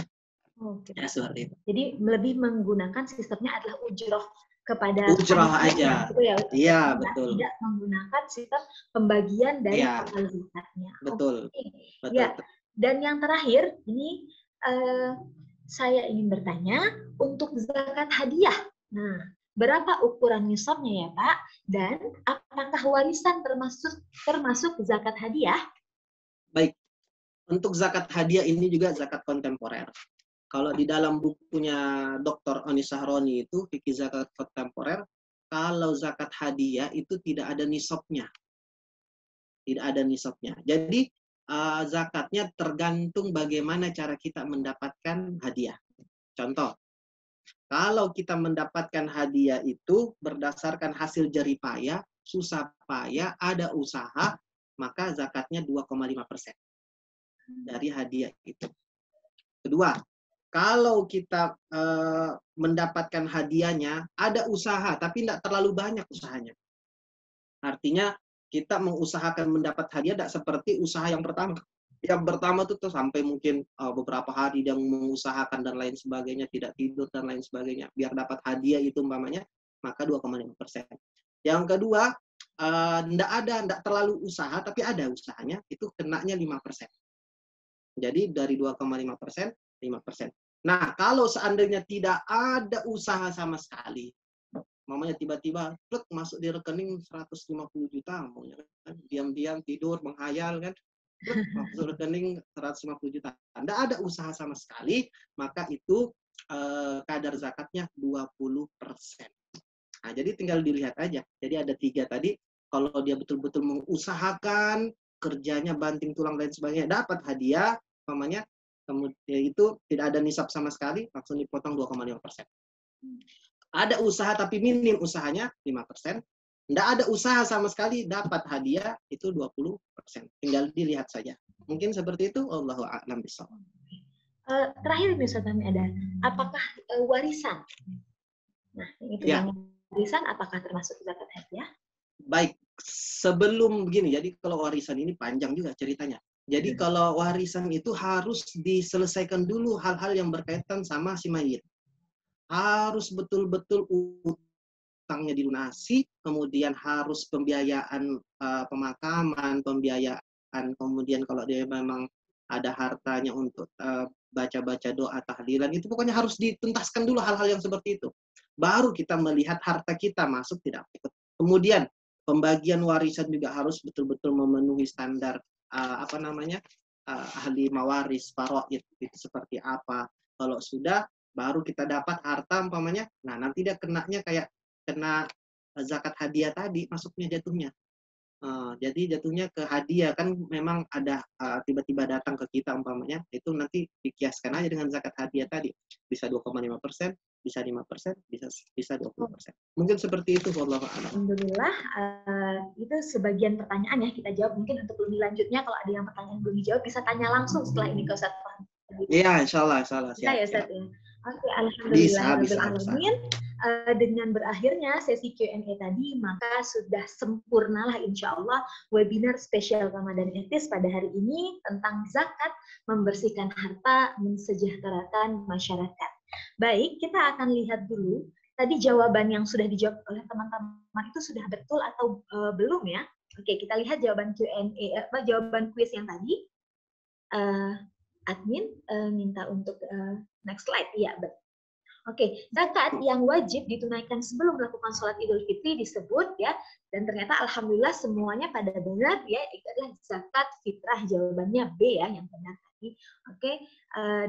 Okay. Ya, seperti itu. Jadi lebih menggunakan sistemnya adalah ujroh. Kepada ujrah aja. Iya, ya, betul. Tidak menggunakan sistem pembagian dari amal zakatnya. Betul. Okay. Betul. Ya. Dan yang terakhir ini saya ingin bertanya untuk zakat hadiah. Nah, berapa ukuran nisabnya ya, Pak? Dan apakah warisan termasuk zakat hadiah? Baik. Untuk zakat hadiah ini juga zakat kontemporer. Kalau di dalam bukunya Dr. Onisahroni itu, Fikih Zakat Kontemporer, kalau zakat hadiah itu tidak ada nisabnya. Tidak ada nisabnya. Jadi, zakatnya tergantung bagaimana cara kita mendapatkan hadiah. Contoh, kalau kita mendapatkan hadiah itu berdasarkan hasil jeripaya, susah payah, ada usaha, maka zakatnya 2,5% dari hadiah itu. Kedua, kalau kita mendapatkan hadiahnya, ada usaha, tapi tidak terlalu banyak usahanya. Artinya, kita mengusahakan mendapat hadiah tidak seperti usaha yang pertama. Yang pertama itu tuh sampai mungkin beberapa hari dia mengusahakan dan lain sebagainya, tidak tidur dan lain sebagainya. Biar dapat hadiah itu umpamanya, maka 2,5%. Yang kedua, tidak terlalu usaha, tapi ada usahanya, itu kenanya 5%. Jadi, dari 2,5%, 5%. Nah, kalau seandainya tidak ada usaha sama sekali, mamanya tiba-tiba masuk di rekening 150 juta, diam-diam tidur, menghayal, kan? Masuk rekening 150 juta. Tidak ada usaha sama sekali, maka itu kadar zakatnya 20%. Nah, jadi tinggal dilihat aja. Jadi ada 3 tadi, kalau dia betul-betul mengusahakan, kerjanya banting tulang dan sebagainya, dapat hadiah, mamanya, kemudian itu tidak ada nisab sama sekali, langsung dipotong 2,5%. Ada usaha tapi minim usahanya, 5%. Tidak ada usaha sama sekali, dapat hadiah, itu 20%. Tinggal dilihat saja. Mungkin seperti itu, Allahu a'lam bishawab. Terakhir nih Ustaz Fahmi, ada apakah warisan? Nah, itu ya. Warisan apakah termasuk zakat hadiah? Baik, sebelum begini, jadi kalau warisan ini panjang juga ceritanya. Jadi kalau warisan itu harus diselesaikan dulu hal-hal yang berkaitan sama si mayit. Harus betul-betul utangnya dilunasi, kemudian harus pembiayaan pemakaman, pembiayaan, kemudian kalau dia memang ada hartanya untuk baca-baca doa, tahlilan, itu pokoknya harus dituntaskan dulu hal-hal yang seperti itu. Baru kita melihat harta kita masuk tidak ikut. Kemudian pembagian warisan juga harus betul-betul memenuhi standar ahli mawaris, faraid itu seperti apa. Kalau sudah, baru kita dapat harta umpamanya. Nah, nanti dia kenanya kayak kena zakat hadiah tadi, masuknya jatuhnya. Jadi jatuhnya ke hadiah, kan memang ada tiba-tiba datang ke kita umpamanya, itu nanti dikiaskan aja dengan zakat hadiah tadi. Bisa 2,5%, bisa 5%, bisa 20%. Mungkin seperti itu, wallahu a'lam. Alhamdulillah, itu sebagian pertanyaan ya kita jawab. Mungkin untuk lebih lanjutnya kalau ada yang pertanyaan belum dijawab bisa tanya langsung setelah ini ke Ustaz Fahmi. Iya, insyaallah. Siap, ya, Ustaz. Ya. Oke, alhamdulillah. Bisa. Dengan berakhirnya sesi Q&A tadi, maka sudah sempurnalah insya Allah webinar spesial Ramadan Ethis pada hari ini tentang zakat, membersihkan harta, mensejahterakan masyarakat. Baik, kita akan lihat dulu. Tadi jawaban yang sudah dijawab oleh teman-teman itu sudah betul atau belum ya? Oke, kita lihat jawaban Q&A, jawaban kuis yang tadi. Admin minta untuk next slide, ya. Oke, zakat yang wajib ditunaikan sebelum melakukan sholat Idul Fitri disebut ya, dan ternyata alhamdulillah semuanya pada benar ya, itu adalah zakat fitrah, jawabannya B ya yang benar tadi. Oke,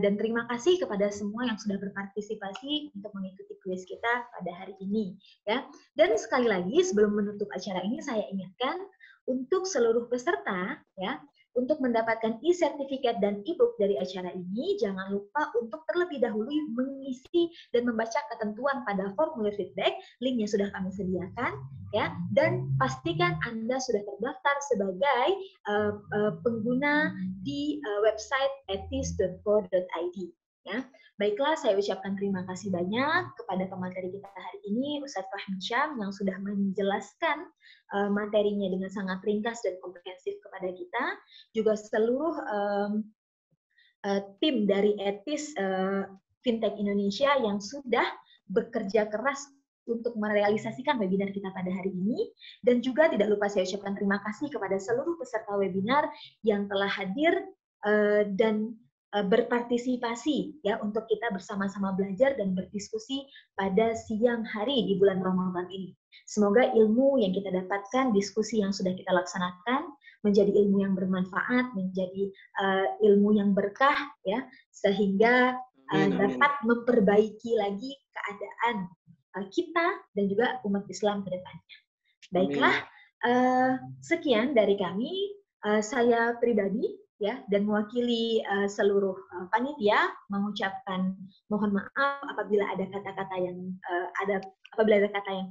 dan terima kasih kepada semua yang sudah berpartisipasi untuk mengikuti kuis kita pada hari ini ya. Dan sekali lagi sebelum menutup acara ini saya ingatkan untuk seluruh peserta ya. Untuk mendapatkan e-sertifikat dan e-book dari acara ini, jangan lupa untuk terlebih dahulu mengisi dan membaca ketentuan pada formulir feedback, linknya sudah kami sediakan, ya. Dan pastikan Anda sudah terdaftar sebagai pengguna di website ethis.co.id. Ya. Baiklah, saya ucapkan terima kasih banyak kepada pemateri kita hari ini, Ustaz Fahmi Syam, yang sudah menjelaskan materinya dengan sangat ringkas dan komprehensif kepada kita. Juga seluruh tim dari Ethis Fintek Indonesia yang sudah bekerja keras untuk merealisasikan webinar kita pada hari ini. Dan juga tidak lupa saya ucapkan terima kasih kepada seluruh peserta webinar yang telah hadir dan berpartisipasi ya untuk kita bersama-sama belajar dan berdiskusi pada siang hari di bulan Ramadan ini. Semoga ilmu yang kita dapatkan, diskusi yang sudah kita laksanakan menjadi ilmu yang bermanfaat, menjadi ilmu yang berkah ya, sehingga dapat memperbaiki lagi keadaan kita dan juga umat Islam ke depannya. Baiklah, sekian dari kami. Saya pribadi ya, dan mewakili seluruh panitia mengucapkan mohon maaf apabila ada kata-kata yang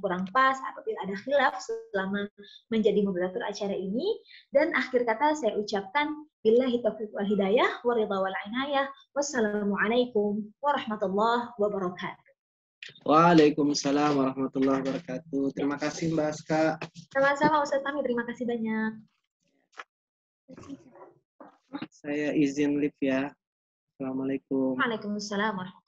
kurang pas, apabila ada khilaf selama menjadi moderator acara ini. Dan akhir kata saya ucapkan billahi taufiq wal hidayah wa ridha wal inayah. Wassalamualaikum warahmatullahi wabarakatuh. Waalaikumsalam warahmatullahi wabarakatuh. Terima kasih Mbak Azka. Sama-sama Ustaz Fahmi, terima kasih banyak. Saya izin live ya. Assalamualaikum. Waalaikumsalam.